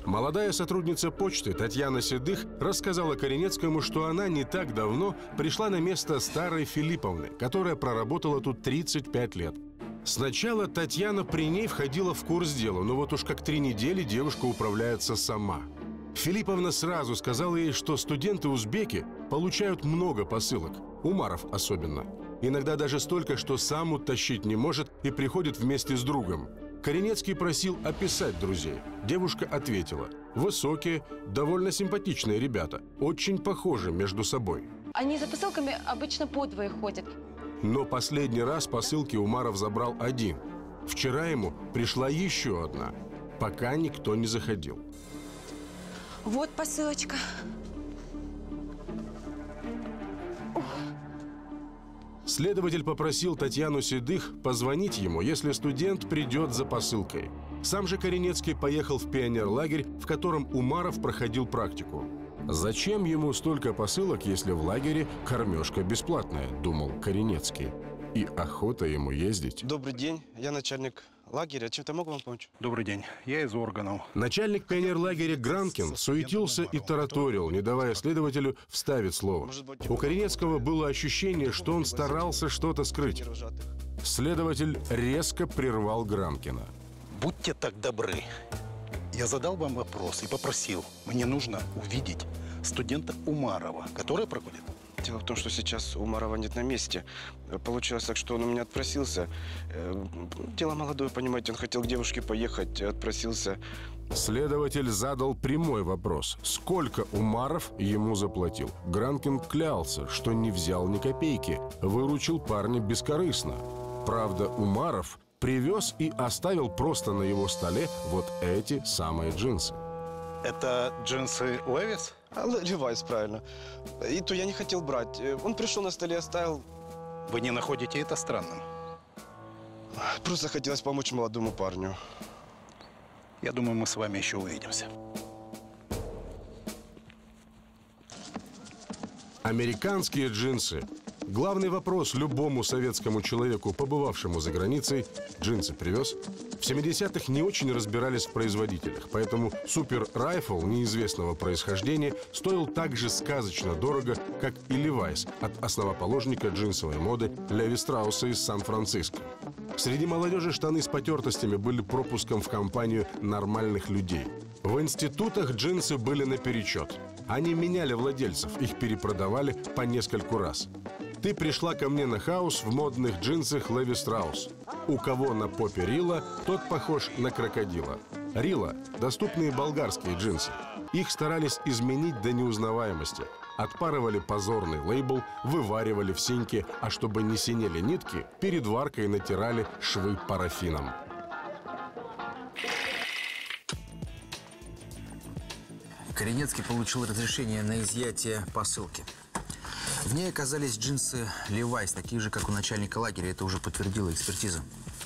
Молодая сотрудница почты Татьяна Седых рассказала Коренецкому, что она не так давно пришла на место старой Филипповны, которая проработала тут тридцать пять лет. Сначала Татьяна при ней входила в курс дела, но вот уж как три недели девушка управляется сама. Филипповна сразу сказала ей, что студенты-узбеки получают много посылок, Умаров особенно. Иногда даже столько, что сам утащить не может и приходит вместе с другом. Коренецкий просил описать друзей. Девушка ответила: высокие, довольно симпатичные ребята, очень похожи между собой. Они за посылками обычно подвое ходят. Но последний раз посылки Умаров забрал один. Вчера ему пришла еще одна, пока никто не заходил. Вот посылочка. Следователь попросил Татьяну Седых позвонить ему, если студент придет за посылкой. Сам же Коренецкий поехал в пионерлагерь, в котором Умаров проходил практику. «Зачем ему столько посылок, если в лагере кормежка бесплатная?» – думал Коренецкий. И охота ему ездить. Добрый день, я начальник лагеря. Чем-то могу вам помочь? Добрый день, я из органов. Начальник пионерлагеря Гранкин суетился и тараторил, не давая следователю вставить слово. У Коренецкого было ощущение, что он старался что-то скрыть. Следователь резко прервал Гранкина. Будьте так добры. Я задал вам вопрос и попросил. Мне нужно увидеть студента Умарова, который проходит. Дело в том, что сейчас Умарова нет на месте. Получилось так, что он у меня отпросился. Дело молодое, понимаете, он хотел к девушке поехать, отпросился. Следователь задал прямой вопрос. Сколько Умаров ему заплатил? Гранкин клялся, что не взял ни копейки. Выручил парня бескорыстно. Правда, Умаров привез и оставил просто на его столе вот эти самые джинсы. Это джинсы Левайс? Левайс, правильно. И то я не хотел брать. Он пришел на столе, оставил. Вы не находите это странным? Просто хотелось помочь молодому парню. Я думаю, мы с вами еще увидимся. Американские джинсы. Главный вопрос любому советскому человеку, побывавшему за границей, джинсы привез. В семидесятых не очень разбирались в производителях, поэтому супер-райфл неизвестного происхождения стоил так же сказочно дорого, как и Левайс от основоположника джинсовой моды Леви Страуса из Сан-Франциско. Среди молодежи штаны с потертостями были пропуском в компанию нормальных людей. В институтах джинсы были наперечет. Они меняли владельцев, их перепродавали по нескольку раз. Ты пришла ко мне на хаус в модных джинсах Леви Страус. У кого на попе рила, тот похож на крокодила. Рила – доступные болгарские джинсы. Их старались изменить до неузнаваемости. Отпарывали позорный лейбл, вываривали в синьке, а чтобы не синели нитки, перед варкой натирали швы парафином. Коренецкий получил разрешение на изъятие посылки. В ней оказались джинсы «Левайс», такие же, как у начальника лагеря. Это уже подтвердила экспертиза.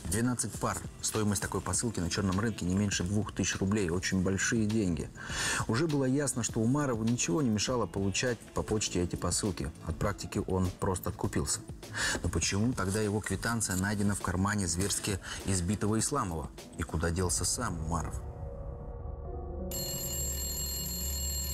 двенадцать пар. Стоимость такой посылки на черном рынке не меньше двух тысяч рублей. Очень большие деньги. Уже было ясно, что Умарову ничего не мешало получать по почте эти посылки. От практики он просто откупился. Но почему тогда его квитанция найдена в кармане зверски избитого Исламова? И куда делся сам Умаров?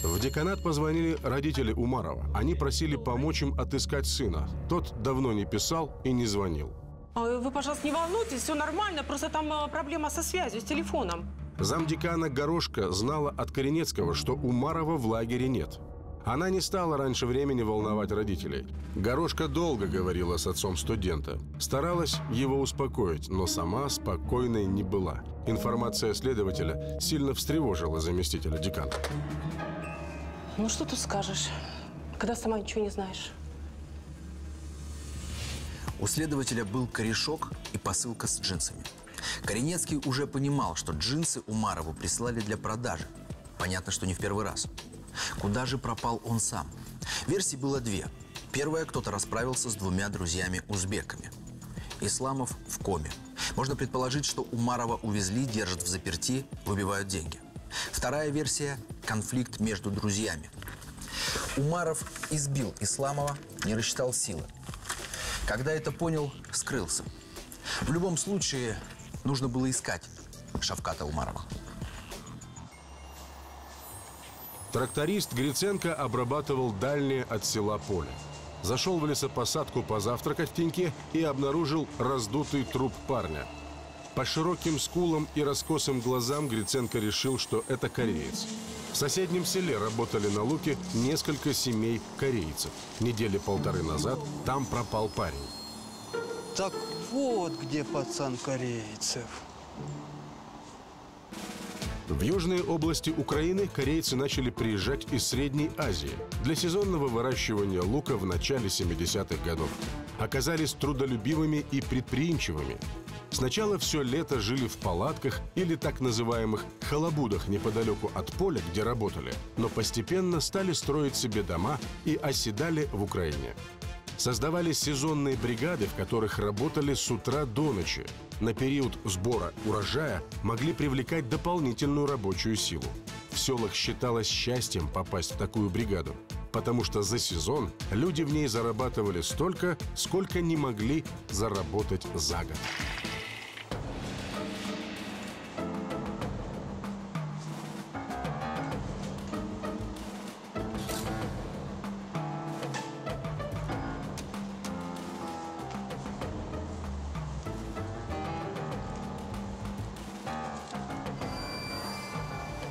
В деканат позвонили родители Умарова. Они просили помочь им отыскать сына. Тот давно не писал и не звонил. Вы, пожалуйста, не волнуйтесь, все нормально, просто там проблема со связью, с телефоном. Замдекана Горошка знала от Коренецкого, что Умарова в лагере нет. Она не стала раньше времени волновать родителей. Горошка долго говорила с отцом студента. Старалась его успокоить, но сама спокойной не была. Информация следователя сильно встревожила заместителя декана. Ну, что тут скажешь, когда сама ничего не знаешь? У следователя был корешок и посылка с джинсами. Коренецкий уже понимал, что джинсы Умарову прислали для продажи. Понятно, что не в первый раз. Куда же пропал он сам? Версий было две. Первая, кто-то расправился с двумя друзьями-узбеками. Исламов в коме. Можно предположить, что Умарова увезли, держат в заперти, выбивают деньги. Вторая версия – конфликт между друзьями. Умаров избил Исламова, не рассчитал силы. Когда это понял, скрылся. В любом случае, нужно было искать Шавката Умарова. Тракторист Гриценко обрабатывал дальнее от села поле. Зашел в лесопосадку позавтракать в теньке и обнаружил раздутый труп парня. По широким скулам и раскосым глазам Гриценко решил, что это кореец. В соседнем селе работали на луке несколько семей корейцев. Недели полторы назад там пропал парень. Так вот где пацан корейцев. В южные области Украины корейцы начали приезжать из Средней Азии для сезонного выращивания лука в начале семидесятых годов. Оказались трудолюбивыми и предприимчивыми. Сначала все лето жили в палатках или так называемых халабудах неподалеку от поля, где работали, но постепенно стали строить себе дома и оседали в Украине. Создавались сезонные бригады, в которых работали с утра до ночи. На период сбора урожая могли привлекать дополнительную рабочую силу. В селах считалось счастьем попасть в такую бригаду, потому что за сезон люди в ней зарабатывали столько, сколько не могли заработать за год.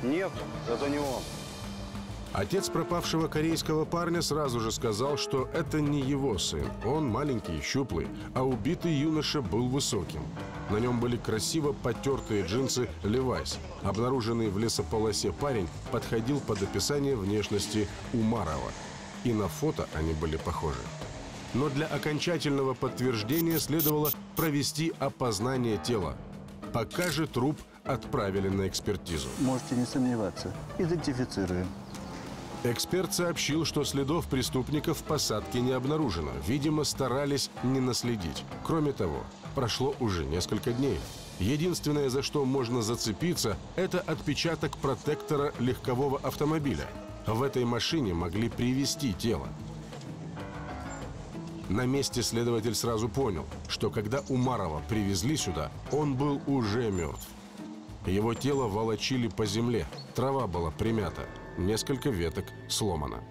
Нет, это не он. Отец пропавшего корейского парня сразу же сказал, что это не его сын. Он маленький и щуплый, а убитый юноша был высоким. На нем были красиво потертые джинсы «Левайс». Обнаруженный в лесополосе парень подходил под описание внешности Умарова. И на фото они были похожи. Но для окончательного подтверждения следовало провести опознание тела. Пока же труп отправили на экспертизу. Можете не сомневаться. Идентифицируем. Эксперт сообщил, что следов преступников в посадке не обнаружено. Видимо, старались не наследить. Кроме того, прошло уже несколько дней. Единственное, за что можно зацепиться, это отпечаток протектора легкового автомобиля. В этой машине могли привезти тело. На месте следователь сразу понял, что когда Умарова привезли сюда, он был уже мертв. Его тело волочили по земле, трава была примята, несколько веток сломано.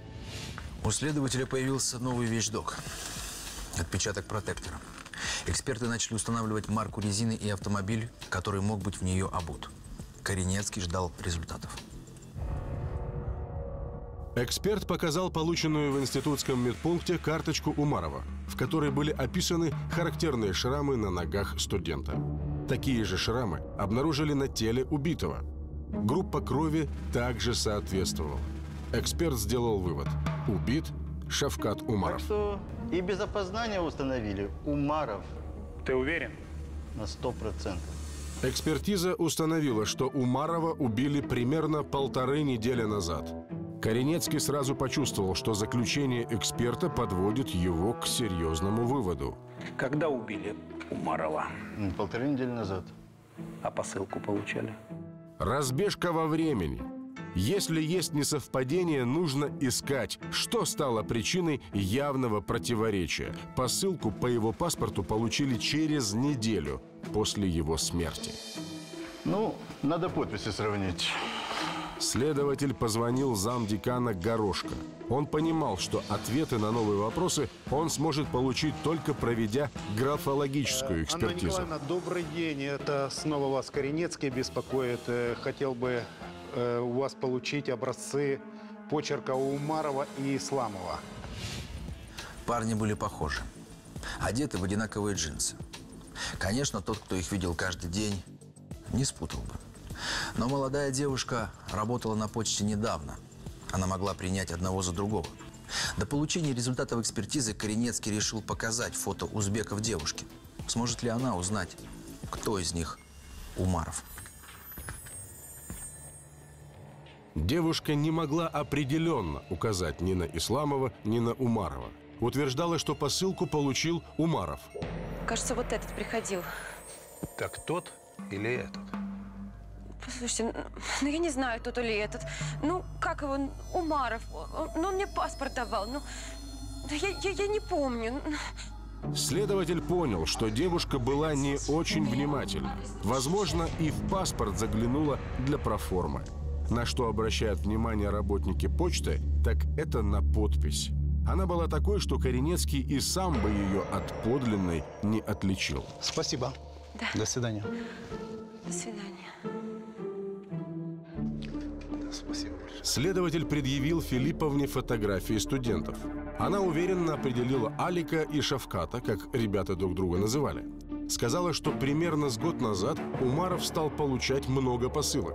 У следователя появился новый вещдок – отпечаток протектора. Эксперты начали устанавливать марку резины и автомобиль, который мог быть в нее обут. Коренецкий ждал результатов. Эксперт показал полученную в институтском медпункте карточку Умарова, в которой были описаны характерные шрамы на ногах студента. Такие же шрамы обнаружили на теле убитого. Группа крови также соответствовала. Эксперт сделал вывод – убит Шавкат Умаров. Так что и без опознания установили Умаров. Ты уверен? На сто процентов. Экспертиза установила, что Умарова убили примерно полторы недели назад. Коренецкий сразу почувствовал, что заключение эксперта подводит его к серьезному выводу. Когда убили Умарова? Полторы недели назад. А посылку получали? Разбежка во времени. Если есть несовпадение, нужно искать, что стало причиной явного противоречия. Посылку по его паспорту получили через неделю после его смерти. Ну, надо подписи сравнить. Следователь позвонил замдекана Горошко. Он понимал, что ответы на новые вопросы он сможет получить, только проведя графологическую экспертизу. Анна Николаевна, добрый день. Это снова вас Коренецкий беспокоит. Хотел бы у вас получить образцы почерка у Умарова и Исламова. Парни были похожи. Одеты в одинаковые джинсы. Конечно, тот, кто их видел каждый день, не спутал бы. Но молодая девушка работала на почте недавно. Она могла принять одного за другого. До получения результатов экспертизы Коренецкий решил показать фото узбеков девушки. Сможет ли она узнать, кто из них Умаров? Девушка не могла определенно указать ни на Исламова, ни на Умарова. Утверждала, что посылку получил Умаров. Кажется, вот этот приходил. Так тот или этот? Послушайте, ну я не знаю, тот или этот. Ну, как его, Умаров. Ну, он мне паспорт давал. Ну, я, я, я не помню. Следователь понял, что девушка была не очень внимательна. Возможно, и в паспорт заглянула для проформы. На что обращают внимание работники почты, так это на подпись. Она была такой, что Коренецкий и сам бы ее от подлинной не отличил. Спасибо. Да. До свидания. До свидания. Да, спасибо большое. Следователь предъявил Филипповне фотографии студентов. Она уверенно определила Алика и Шавката, как ребята друг друга называли. Сказала, что примерно с год назад Умаров стал получать много посылок.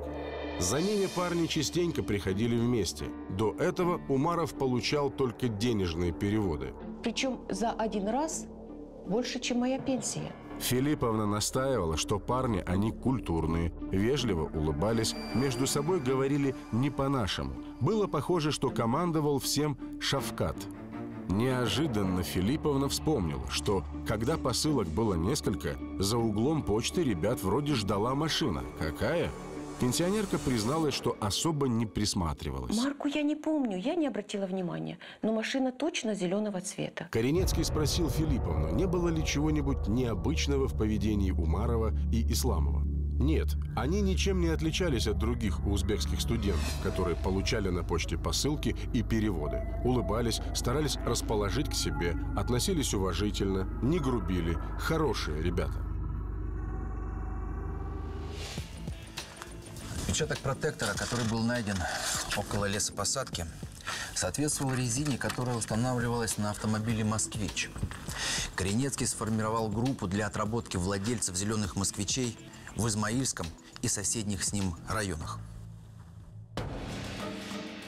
За ними парни частенько приходили вместе. До этого Умаров получал только денежные переводы. Причем за один раз больше, чем моя пенсия. Филипповна настаивала, что парни, они культурные, вежливо улыбались, между собой говорили не по-нашему. Было похоже, что командовал всем Шавкат. Неожиданно Филипповна вспомнила, что, когда посылок было несколько, за углом почты ребят вроде ждала машина. Какая? Пенсионерка призналась, что особо не присматривалась. Марку я не помню, я не обратила внимания, но машина точно зеленого цвета. Коренецкий спросил Филипповну, не было ли чего-нибудь необычного в поведении Умарова и Исламова. Нет, они ничем не отличались от других узбекских студентов, которые получали на почте посылки и переводы. Улыбались, старались расположить к себе, относились уважительно, не грубили. Хорошие ребята. Отпечаток протектора, который был найден около лесопосадки, соответствовал резине, которая устанавливалась на автомобиле «Москвич». Коренецкий сформировал группу для отработки владельцев зеленых «Москвичей» в Измаильском и соседних с ним районах.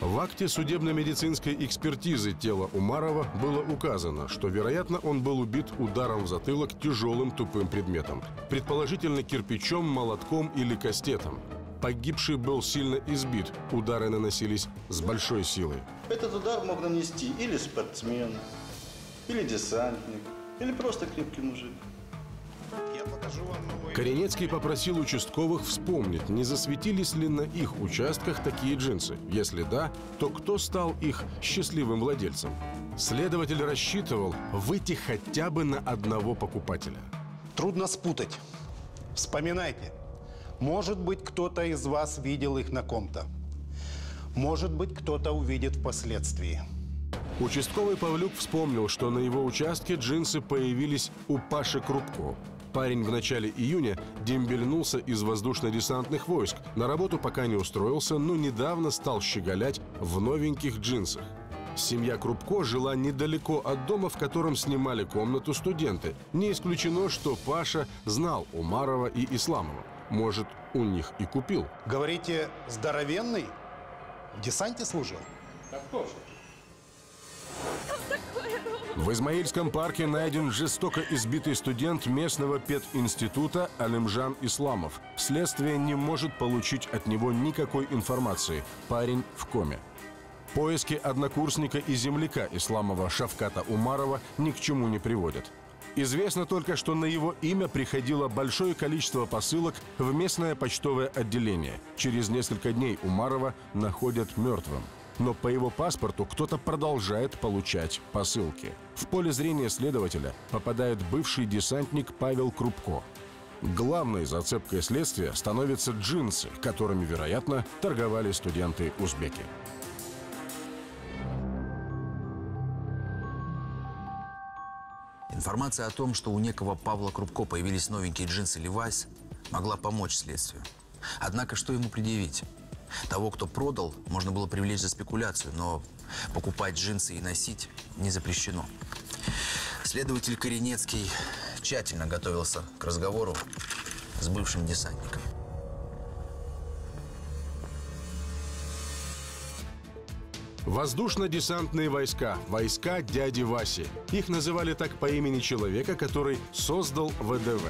В акте судебно-медицинской экспертизы тела Умарова было указано, что, вероятно, он был убит ударом в затылок тяжелым тупым предметом, предположительно кирпичом, молотком или кастетом. Погибший был сильно избит, удары наносились с большой силой. Этот удар мог нанести или спортсмен, или десантник, или просто крепкий мужик. Я покажу вам новые... Коренецкий попросил участковых вспомнить, не засветились ли на их участках такие джинсы. Если да, то кто стал их счастливым владельцем? Следователь рассчитывал выйти хотя бы на одного покупателя. Трудно спутать. Вспоминайте. Может быть, кто-то из вас видел их на ком-то. Может быть, кто-то увидит впоследствии. Участковый Павлюк вспомнил, что на его участке джинсы появились у Паши Крупко. Парень в начале июня дембельнулся из воздушно-десантных войск. На работу пока не устроился, но недавно стал щеголять в новеньких джинсах. Семья Крупко жила недалеко от дома, в котором снимали комнату студенты. Не исключено, что Паша знал Умарова и Исламова. Может, у них и купил. Говорите, здоровенный? В десанте служил? Так тоже. В Измаильском парке найден жестоко избитый студент местного пединститута Алимжан Исламов. Следствие не может получить от него никакой информации. Парень в коме. Поиски однокурсника и земляка Исламова Шавката Умарова ни к чему не приводят. Известно только, что на его имя приходило большое количество посылок в местное почтовое отделение. Через несколько дней Умарова находят мертвым. Но по его паспорту кто-то продолжает получать посылки. В поле зрения следователя попадает бывший десантник Павел Крупко. Главной зацепкой следствия становятся джинсы, которыми, вероятно, торговали студенты-узбеки. Информация о том, что у некого Павла Крупко появились новенькие джинсы «Левайс», могла помочь следствию. Однако, что ему предъявить? Того, кто продал, можно было привлечь за спекуляцию, но покупать джинсы и носить не запрещено. Следователь Коренецкий тщательно готовился к разговору с бывшим десантником. Воздушно-десантные войска, войска дяди Васи. Их называли так по имени человека, который создал ВДВ.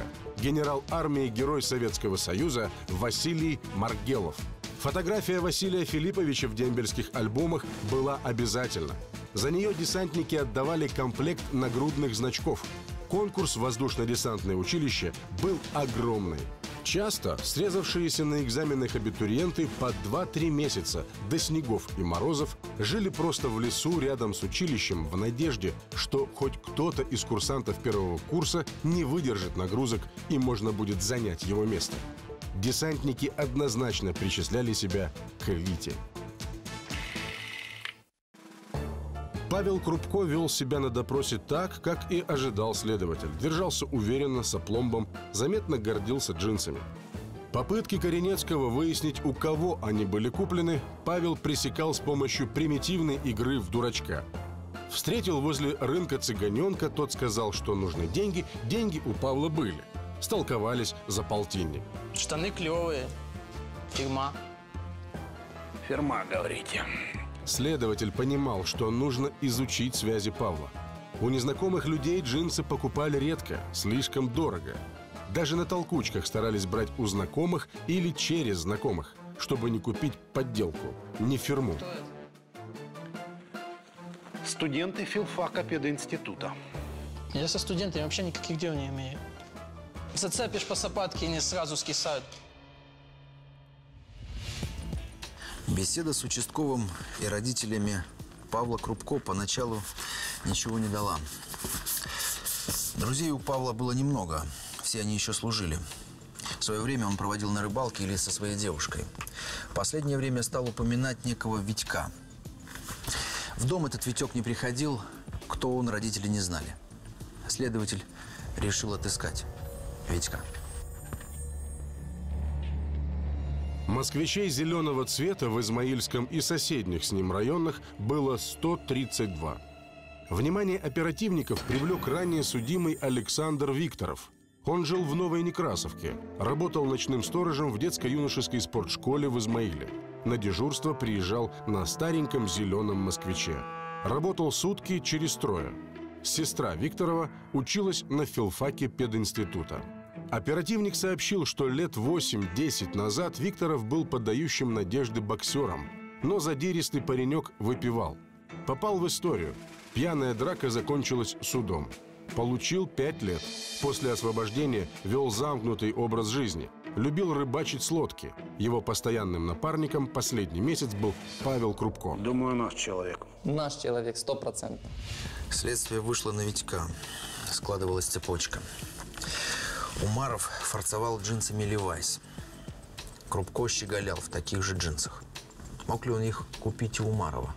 Генерал армии, герой Советского Союза Василий Маргелов. Фотография Василия Филипповича в дембельских альбомах была обязательна. За нее десантники отдавали комплект нагрудных значков. Конкурс воздушно-десантное училище был огромный. Часто срезавшиеся на экзаменах абитуриенты по два-три месяца до снегов и морозов жили просто в лесу рядом с училищем в надежде, что хоть кто-то из курсантов первого курса не выдержит нагрузок и можно будет занять его место. Десантники однозначно причисляли себя к элите. Павел Крупко вел себя на допросе так, как и ожидал следователь. Держался уверенно, с апломбом, заметно гордился джинсами. Попытки Коренецкого выяснить, у кого они были куплены, Павел пресекал с помощью примитивной игры в дурачка. Встретил возле рынка цыганенка, тот сказал, что нужны деньги, деньги у Павла были. Столковались за полтинник. Штаны клевые. Фирма. Фирма, говорите. Следователь понимал, что нужно изучить связи Павла. У незнакомых людей джинсы покупали редко, слишком дорого. Даже на толкучках старались брать у знакомых или через знакомых, чтобы не купить подделку, не фирму. Студенты филфака пединститута. Я со студентами вообще никаких дел не имею. Зацепишь по сапатке, они сразу скисают. Беседа с участковым и родителями Павла Крупко поначалу ничего не дала. Друзей у Павла было немного, все они еще служили. В свое время он проводил на рыбалке или со своей девушкой. В последнее время стал упоминать некого Витька. В дом этот Витек не приходил, кто он, родители не знали. Следователь решил отыскать Витька. Москвичей зеленого цвета в Измаильском и соседних с ним районах было сто тридцать два. Внимание оперативников привлек ранее судимый Александр Викторов. Он жил в Новой Некрасовке, работал ночным сторожем в детско-юношеской спортшколе в Измаиле. На дежурство приезжал на стареньком зеленом москвиче. Работал сутки через трое. Сестра Викторова училась на филфаке пединститута. Оперативник сообщил, что лет восемь-десять назад Викторов был подающим надежды боксером, но задиристый паренек выпивал. Попал в историю. Пьяная драка закончилась судом. Получил пять лет. После освобождения вел замкнутый образ жизни. Любил рыбачить с лодки. Его постоянным напарником последний месяц был Павел Крупко. Думаю, наш человек. Наш человек, сто процентов. Следствие вышло на Витька. Складывалась цепочка. Умаров форцевал джинсами «Левайс». Крупко щеголял в таких же джинсах. Мог ли он их купить у Умарова?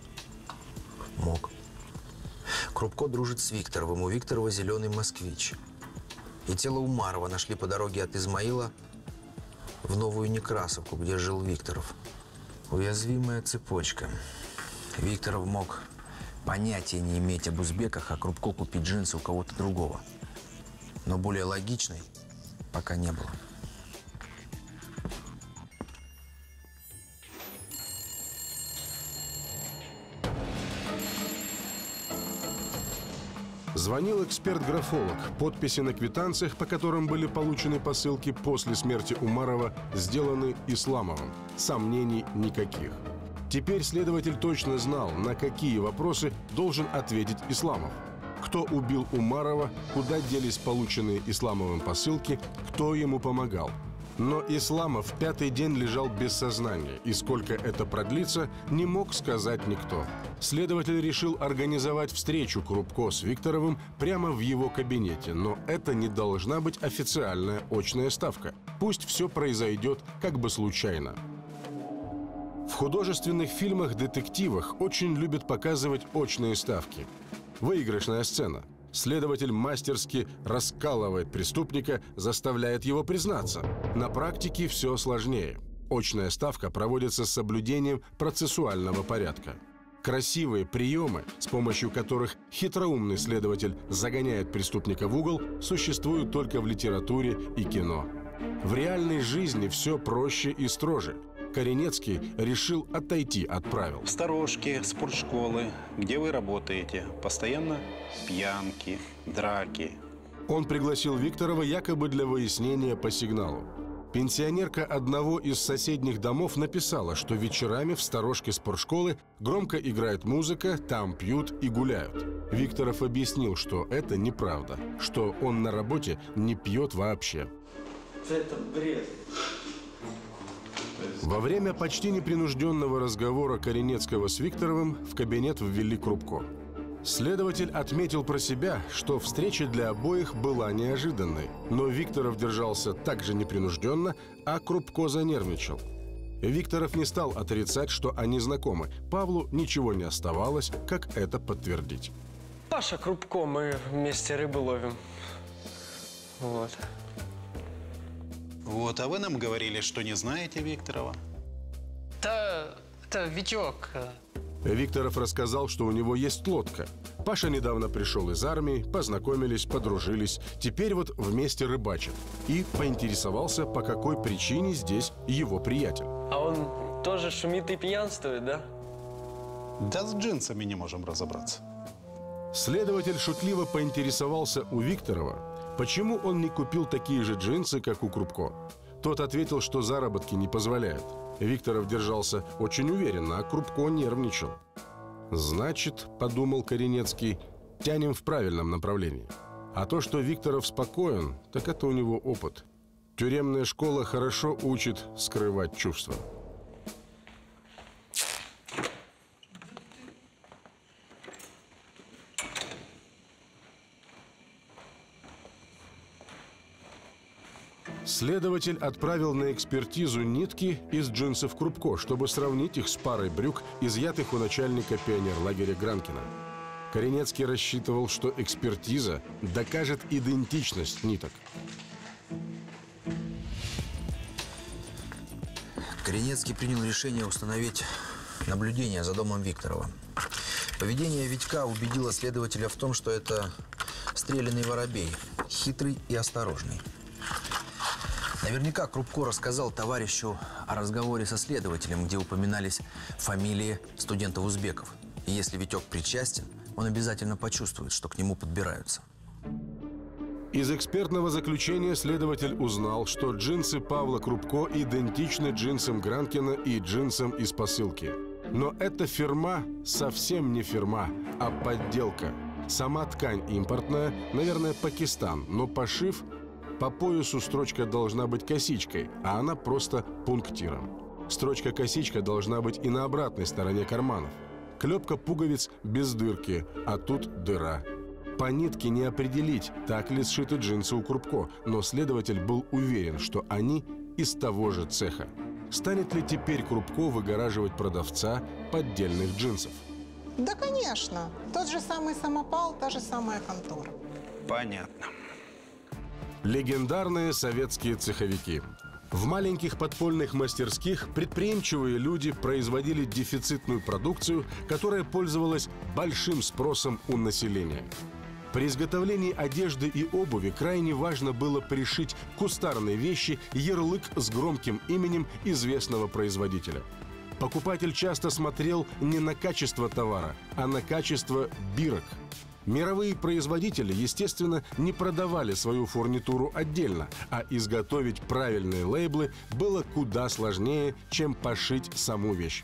Мог. Крупко дружит с Викторовым. У Викторова зеленый москвич. И тело Умарова нашли по дороге от Измаила в Новую Некрасовку, где жил Викторов. Уязвимая цепочка. Викторов мог понятия не иметь об узбеках, а Крупко купить джинсы у кого-то другого. Но более логичной пока не было. Звонил эксперт-графолог. Подписи на квитанциях, по которым были получены посылки после смерти Умарова, сделаны Исламовым. Сомнений никаких. Теперь следователь точно знал, на какие вопросы должен ответить Исламов. Кто убил Умарова, куда делись полученные Исламовым посылки, кто ему помогал. Но Исламов пятый день лежал без сознания, и сколько это продлится, не мог сказать никто. Следователь решил организовать встречу Крупко с Викторовым прямо в его кабинете, но это не должна быть официальная очная ставка. Пусть все произойдет как бы случайно. В художественных фильмах-детективах очень любят показывать очные ставки. Выигрышная сцена. Следователь мастерски раскалывает преступника, заставляет его признаться. На практике все сложнее. Очная ставка проводится с соблюдением процессуального порядка. Красивые приемы, с помощью которых хитроумный следователь загоняет преступника в угол, существуют только в литературе и кино. В реальной жизни все проще и строже. Коренецкий решил отойти от правил. Сторожки, спортшколы, где вы работаете, постоянно пьянки, драки. Он пригласил Викторова якобы для выяснения по сигналу. Пенсионерка одного из соседних домов написала, что вечерами в сторожке спортшколы громко играет музыка, там пьют и гуляют. Викторов объяснил, что это неправда, что он на работе не пьет вообще. Это бред. Во время почти непринужденного разговора Коренецкого с Викторовым в кабинет ввели Крупко. Следователь отметил про себя, что встреча для обоих была неожиданной. Но Викторов держался так же непринужденно, а Крупко занервничал. Викторов не стал отрицать, что они знакомы. Павлу ничего не оставалось, как это подтвердить. Паша Крупко, мы вместе рыбу ловим. Вот. Вот, а вы нам говорили, что не знаете Викторова. Да, это Витек. Викторов рассказал, что у него есть лодка. Паша недавно пришел из армии, познакомились, подружились. Теперь вот вместе рыбачат. И поинтересовался, по какой причине здесь его приятель. А он тоже шумит и пьянствует, да? Да с джинсами не можем разобраться. Следователь шутливо поинтересовался у Викторова, почему он не купил такие же джинсы, как у Крупко. Тот ответил, что заработки не позволяют. Викторов держался очень уверенно, а Крупко нервничал. «Значит, — подумал Коренецкий, — тянем в правильном направлении. А то, что Викторов спокоен, так это у него опыт. Тюремная школа хорошо учит скрывать чувства». Следователь отправил на экспертизу нитки из джинсов Крупко, чтобы сравнить их с парой брюк, изъятых у начальника пионерлагеря Гранкина. Коренецкий рассчитывал, что экспертиза докажет идентичность ниток. Коренецкий принял решение установить наблюдение за домом Викторова. Поведение Витька убедило следователя в том, что это стрелянный воробей, хитрый и осторожный. Наверняка Крупко рассказал товарищу о разговоре со следователем, где упоминались фамилии студентов-узбеков. И если Витек причастен, он обязательно почувствует, что к нему подбираются. Из экспертного заключения следователь узнал, что джинсы Павла Крупко идентичны джинсам Гранкина и джинсам из посылки. Но эта фирма совсем не фирма, а подделка. Сама ткань импортная, наверное, Пакистан, но пошив... По поясу строчка должна быть косичкой, а она просто пунктиром. Строчка-косичка должна быть и на обратной стороне карманов. Клепка пуговиц без дырки, а тут дыра. По нитке не определить, так ли сшиты джинсы у Крупко, но следователь был уверен, что они из того же цеха. Станет ли теперь Крупко выгораживать продавца поддельных джинсов? Да, конечно. Тот же самый самопал, та же самая контора. Понятно. Легендарные советские цеховики. В маленьких подпольных мастерских предприимчивые люди производили дефицитную продукцию, которая пользовалась большим спросом у населения. При изготовлении одежды и обуви крайне важно было пришить к кустарной вещи ярлык с громким именем известного производителя. Покупатель часто смотрел не на качество товара, а на качество бирок. Мировые производители, естественно, не продавали свою фурнитуру отдельно, а изготовить правильные лейблы было куда сложнее, чем пошить саму вещь.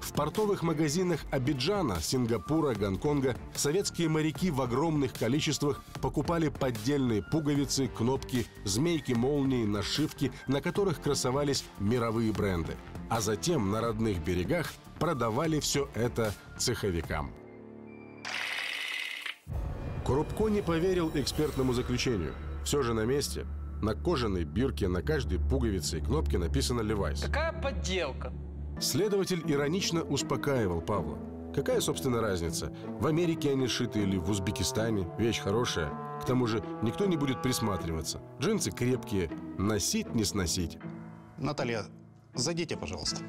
В портовых магазинах Абиджана, Сингапура, Гонконга советские моряки в огромных количествах покупали поддельные пуговицы, кнопки, змейки, молнии, нашивки, на которых красовались мировые бренды. А затем на родных берегах продавали все это цеховикам. Крупко не поверил экспертному заключению. Все же на месте. На кожаной бирке на каждой пуговице и кнопке написано «Левайс». Какая подделка? Следователь иронично успокаивал Павла. Какая, собственно, разница? В Америке они шиты или в Узбекистане. Вещь хорошая. К тому же никто не будет присматриваться. Джинсы крепкие. Носить не сносить. Наталья, зайдите, пожалуйста.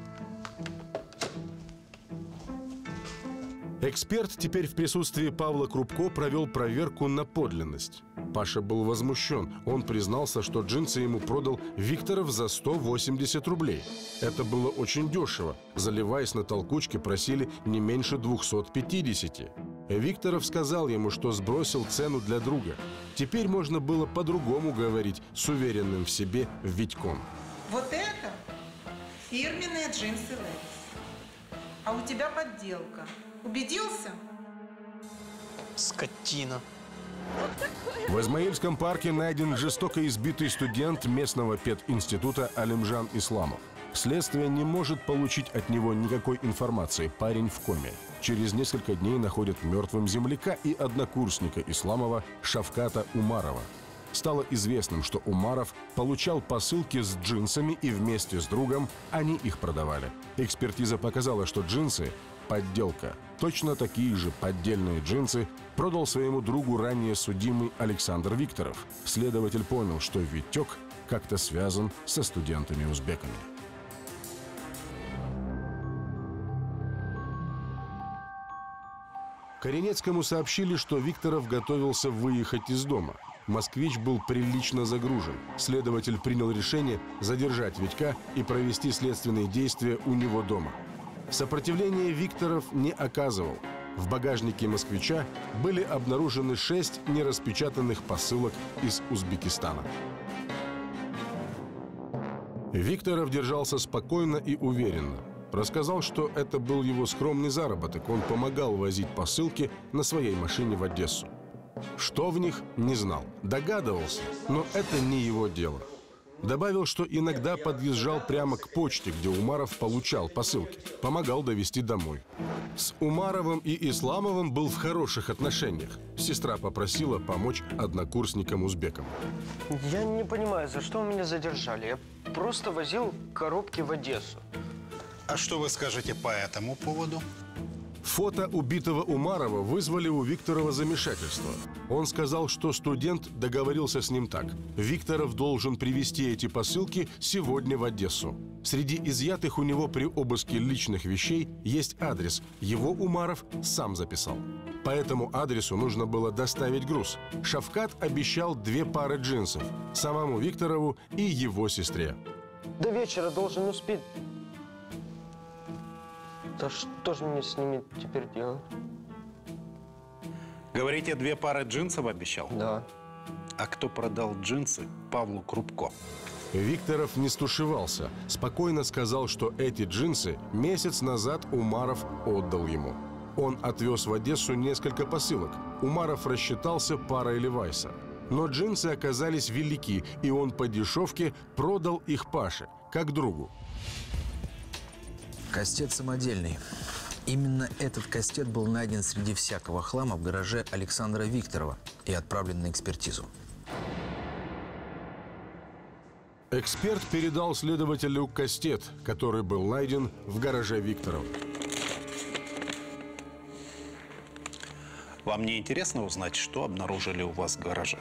Эксперт теперь в присутствии Павла Крупко провел проверку на подлинность. Паша был возмущен. Он признался, что джинсы ему продал Викторов за сто восемьдесят рублей. Это было очень дешево. Заливаясь на толкучке, просили не меньше двухсот пятидесяти. Викторов сказал ему, что сбросил цену для друга. Теперь можно было по-другому говорить с уверенным в себе Витьком. Вот это фирменные джинсы Левис. А у тебя подделка. Убедился? Скотина. В Измаильском парке найден жестоко избитый студент местного пединститута Алимжан Исламов. Следствие не может получить от него никакой информации. Парень в коме. Через несколько дней находят мертвым земляка и однокурсника Исламова Шавката Умарова. Стало известным, что Умаров получал посылки с джинсами и вместе с другом они их продавали. Экспертиза показала, что джинсы – подделка. Точно такие же поддельные джинсы продал своему другу ранее судимый Александр Викторов. Следователь понял, что Витек как-то связан со студентами-узбеками. Коренецкому сообщили, что Викторов готовился выехать из дома. Москвич был прилично загружен. Следователь принял решение задержать Витька и провести следственные действия у него дома. Сопротивления Викторов не оказывал. В багажнике москвича были обнаружены шесть нераспечатанных посылок из Узбекистана. Викторов держался спокойно и уверенно. Рассказал, что это был его скромный заработок. Он помогал возить посылки на своей машине в Одессу. Что в них, не знал. Догадывался, но это не его дело. Добавил, что иногда подъезжал прямо к почте, где Умаров получал посылки. Помогал довезти домой. С Умаровым и Исламовым был в хороших отношениях. Сестра попросила помочь однокурсникам-узбекам. Я не понимаю, за что меня задержали. Я просто возил коробки в Одессу. А что вы скажете по этому поводу? Фото убитого Умарова вызвали у Викторова замешательство. Он сказал, что студент договорился с ним так. Викторов должен привезти эти посылки сегодня в Одессу. Среди изъятых у него при обыске личных вещей есть адрес. Его Умаров сам записал. По этому адресу нужно было доставить груз. Шавкат обещал две пары джинсов. Самому Викторову и его сестре. До вечера должен успеть. Да что же мне с ними теперь делать? Говорите, две пары джинсов обещал? Да. А кто продал джинсы Павлу Крупко? Викторов не стушевался. Спокойно сказал, что эти джинсы месяц назад Умаров отдал ему. Он отвез в Одессу несколько посылок. Умаров рассчитался парой Левайса. Но джинсы оказались велики, и он по дешевке продал их Паше, как другу. Кастет самодельный. Именно этот кастет был найден среди всякого хлама в гараже Александра Викторова и отправлен на экспертизу. Эксперт передал следователю кастет, который был найден в гараже Викторова. Вам не интересно узнать, что обнаружили у вас в гараже?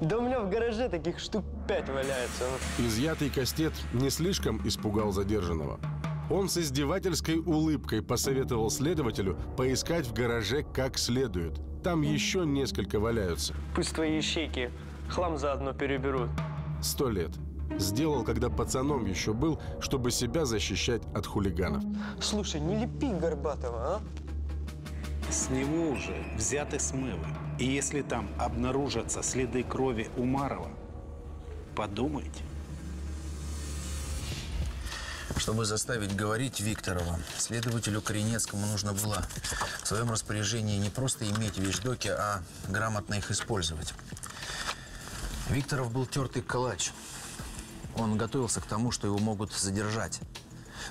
Да у меня в гараже таких штук пять валяется. Изъятый кастет не слишком испугал задержанного. Он с издевательской улыбкой посоветовал следователю поискать в гараже как следует. Там еще несколько валяются. Пусть твои ищейки хлам заодно переберут. Сто лет. Сделал, когда пацаном еще был, чтобы себя защищать от хулиганов. Слушай, не лепи Горбатова, а? Сниму уже, взяты с мыла. И если там обнаружатся следы крови Умарова, подумайте. Чтобы заставить говорить Викторова, следователю Коренецкому нужно было в своем распоряжении не просто иметь вещдоки, а грамотно их использовать. Викторов был тертый калач. Он готовился к тому, что его могут задержать.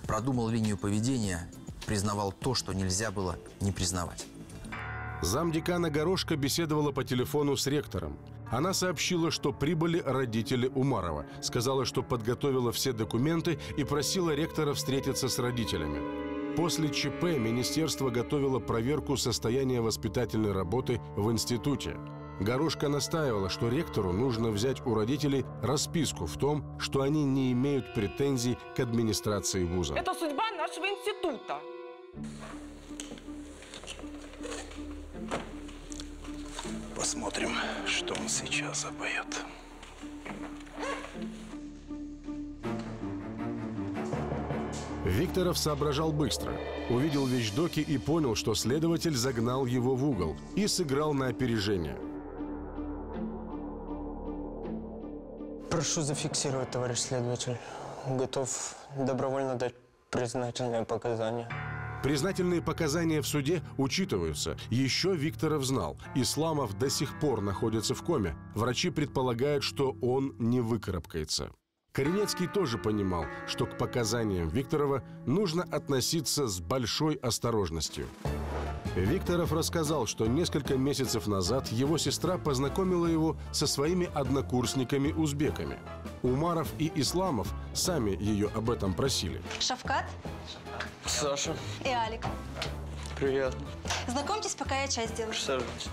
Продумал линию поведения, признавал то, что нельзя было не признавать. Замдекана Горошко беседовала по телефону с ректором. Она сообщила, что прибыли родители Умарова. Сказала, что подготовила все документы и просила ректора встретиться с родителями. После ЧП министерство готовило проверку состояния воспитательной работы в институте. Горошко настаивала, что ректору нужно взять у родителей расписку в том, что они не имеют претензий к администрации вуза. Это судьба нашего института. Посмотрим, что он сейчас запоет. Викторов соображал быстро. Увидел вещдоки и понял, что следователь загнал его в угол и сыграл на опережение. Прошу зафиксировать, товарищ следователь. Готов добровольно дать признательные показания. Признательные показания в суде учитываются. Еще Викторов знал. Исламов до сих пор находится в коме. Врачи предполагают, что он не выкарабкается. Коренецкий тоже понимал, что к показаниям Викторова нужно относиться с большой осторожностью. Викторов рассказал, что несколько месяцев назад его сестра познакомила его со своими однокурсниками-узбеками. Умаров и Исламов сами ее об этом просили. Шавкат. Саша. И Алик. Приятно. Знакомьтесь, пока я чай сделаю. Сажайте.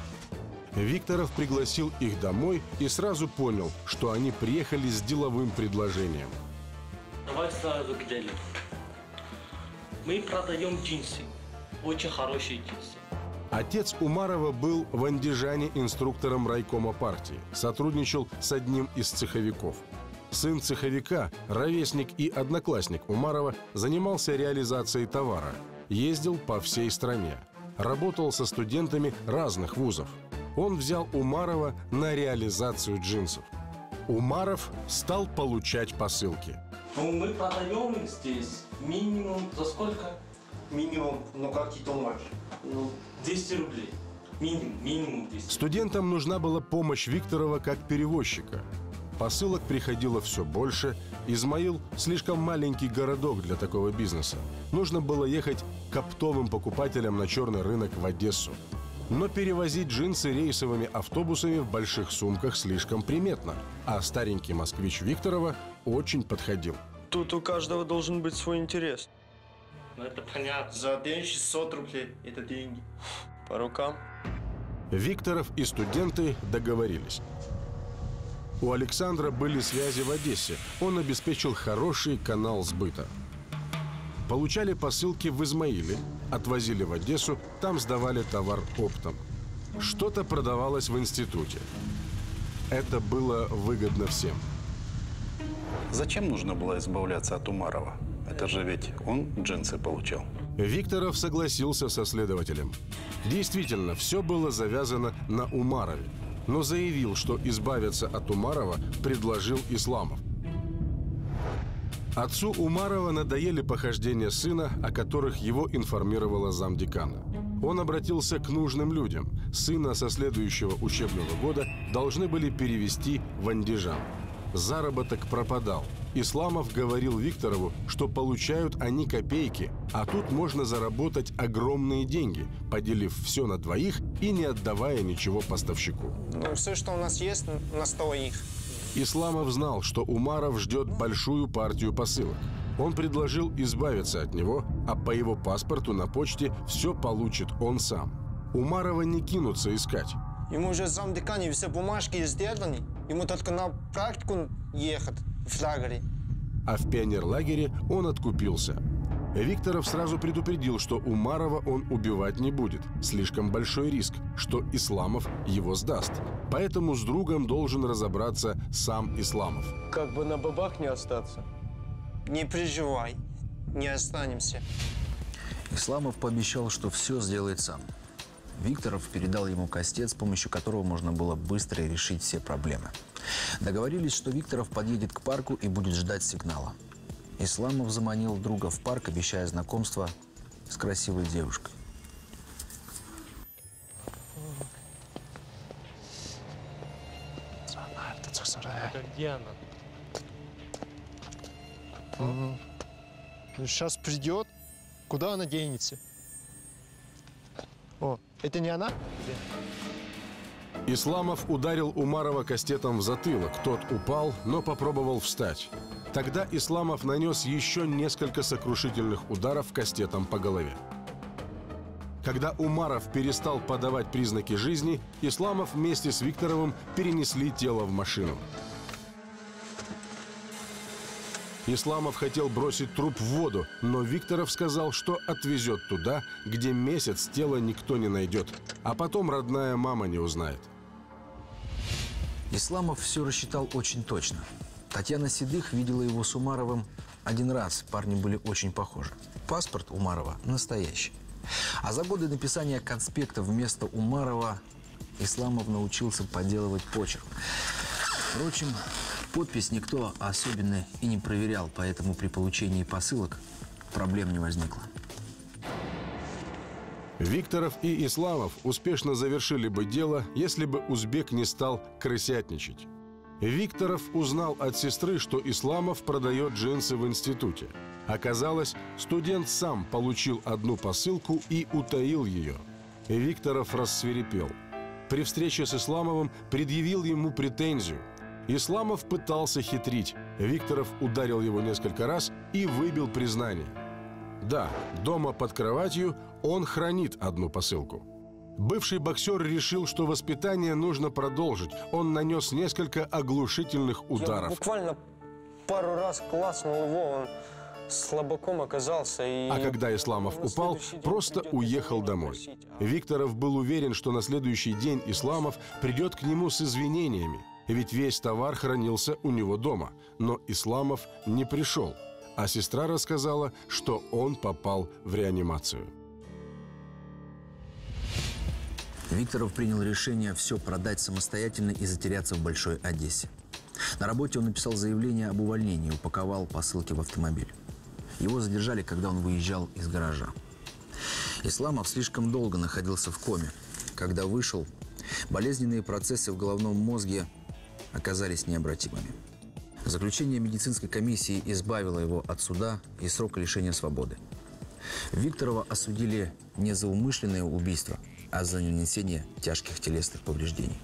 Викторов пригласил их домой и сразу понял, что они приехали с деловым предложением. Давай сразу к делу. Мы продаем джинсы. Очень хорошие джинсы. Отец Умарова был в Андижане инструктором райкома партии. Сотрудничал с одним из цеховиков. Сын цеховика, ровесник и одноклассник Умарова, занимался реализацией товара. Ездил по всей стране. Работал со студентами разных вузов. Он взял Умарова на реализацию джинсов. Умаров стал получать посылки. Ну, мы продаем здесь минимум за сколько? Минимум, ну какие-то марки. Ну, двести рублей. Минимум, минимум двести. Студентам нужна была помощь Викторова как перевозчика. Посылок приходило все больше. Измаил – слишком маленький городок для такого бизнеса. Нужно было ехать к оптовым покупателям на черный рынок в Одессу. Но перевозить джинсы рейсовыми автобусами в больших сумках слишком приметно. А старенький москвич Викторова очень подходил. Тут у каждого должен быть свой интерес. Ну, это понятно. За день шестьсот рублей – это деньги. По рукам. Викторов и студенты договорились. У Александра были связи в Одессе. Он обеспечил хороший канал сбыта. Получали посылки в Измаиле, отвозили в Одессу, там сдавали товар оптом. Что-то продавалось в институте. Это было выгодно всем. Зачем нужно было избавляться от Умарова? Это же ведь он джинсы получал. Викторов согласился со следователем. Действительно, все было завязано на Умарове. Но заявил, что избавиться от Умарова предложил Исламов. Отцу Умарова надоели похождения сына, о которых его информировала замдекана. Он обратился к нужным людям. Сына со следующего учебного года должны были перевести в Андижан. Заработок пропадал. Исламов говорил Викторову, что получают они копейки, а тут можно заработать огромные деньги, поделив все на двоих и не отдавая ничего поставщику. Ну, все, что у нас есть, на двоих. Исламов знал, что Умаров ждет большую партию посылок. Он предложил избавиться от него, а по его паспорту на почте все получит он сам. Умарова не кинутся искать. Ему уже зам декане все бумажки сделаны. Ему только на практику ехать в лагере. А в пионерлагере он откупился. Викторов сразу предупредил, что Умарова он убивать не будет. Слишком большой риск, что Исламов его сдаст. Поэтому с другом должен разобраться сам Исламов. Как бы на бабах не остаться. Не переживай, не останемся. Исламов пообещал, что все сделает сам. Викторов передал ему кастет, с помощью которого можно было быстро решить все проблемы. Договорились, что Викторов подъедет к парку и будет ждать сигнала. Исламов заманил друга в парк, обещая знакомство с красивой девушкой. Сейчас придет. Куда она денется? О, это не она? Исламов ударил Умарова кастетом в затылок. Тот упал, но попробовал встать. Тогда Исламов нанес еще несколько сокрушительных ударов кастетом по голове. Когда Умаров перестал подавать признаки жизни, Исламов вместе с Викторовым перенесли тело в машину. Исламов хотел бросить труп в воду, но Викторов сказал, что отвезет туда, где месяц тело никто не найдет, а потом родная мама не узнает. Исламов все рассчитал очень точно. Татьяна Седых видела его с Умаровым один раз, парни были очень похожи. Паспорт Умарова настоящий. А за годы написания конспекта вместо Умарова Исламов научился подделывать почерк. Впрочем, подпись никто особенно и не проверял, поэтому при получении посылок проблем не возникло. Викторов и Исламов успешно завершили бы дело, если бы узбек не стал крысятничать. Викторов узнал от сестры, что Исламов продает джинсы в институте. Оказалось, студент сам получил одну посылку и утаил ее. Викторов рассвирепел. При встрече с Исламовым предъявил ему претензию. Исламов пытался хитрить. Викторов ударил его несколько раз и выбил признание. Да, дома под кроватью он хранит одну посылку. Бывший боксер решил, что воспитание нужно продолжить. Он нанес несколько оглушительных ударов. Я буквально пару раз класснул его, он слабаком оказался. И... А когда Исламов упал, просто уехал домой. Викторов был уверен, что на следующий день Исламов придет к нему с извинениями. Ведь весь товар хранился у него дома. Но Исламов не пришел. А сестра рассказала, что он попал в реанимацию. Викторов принял решение все продать самостоятельно и затеряться в Большой Одессе. На работе он написал заявление об увольнении, упаковал посылки в автомобиль. Его задержали, когда он выезжал из гаража. Исламов слишком долго находился в коме. Когда вышел, болезненные процессы в головном мозге оказались необратимыми. Заключение медицинской комиссии избавило его от суда и срока лишения свободы. Викторова осудили не за умышленное убийство, а за нанесение тяжких телесных повреждений.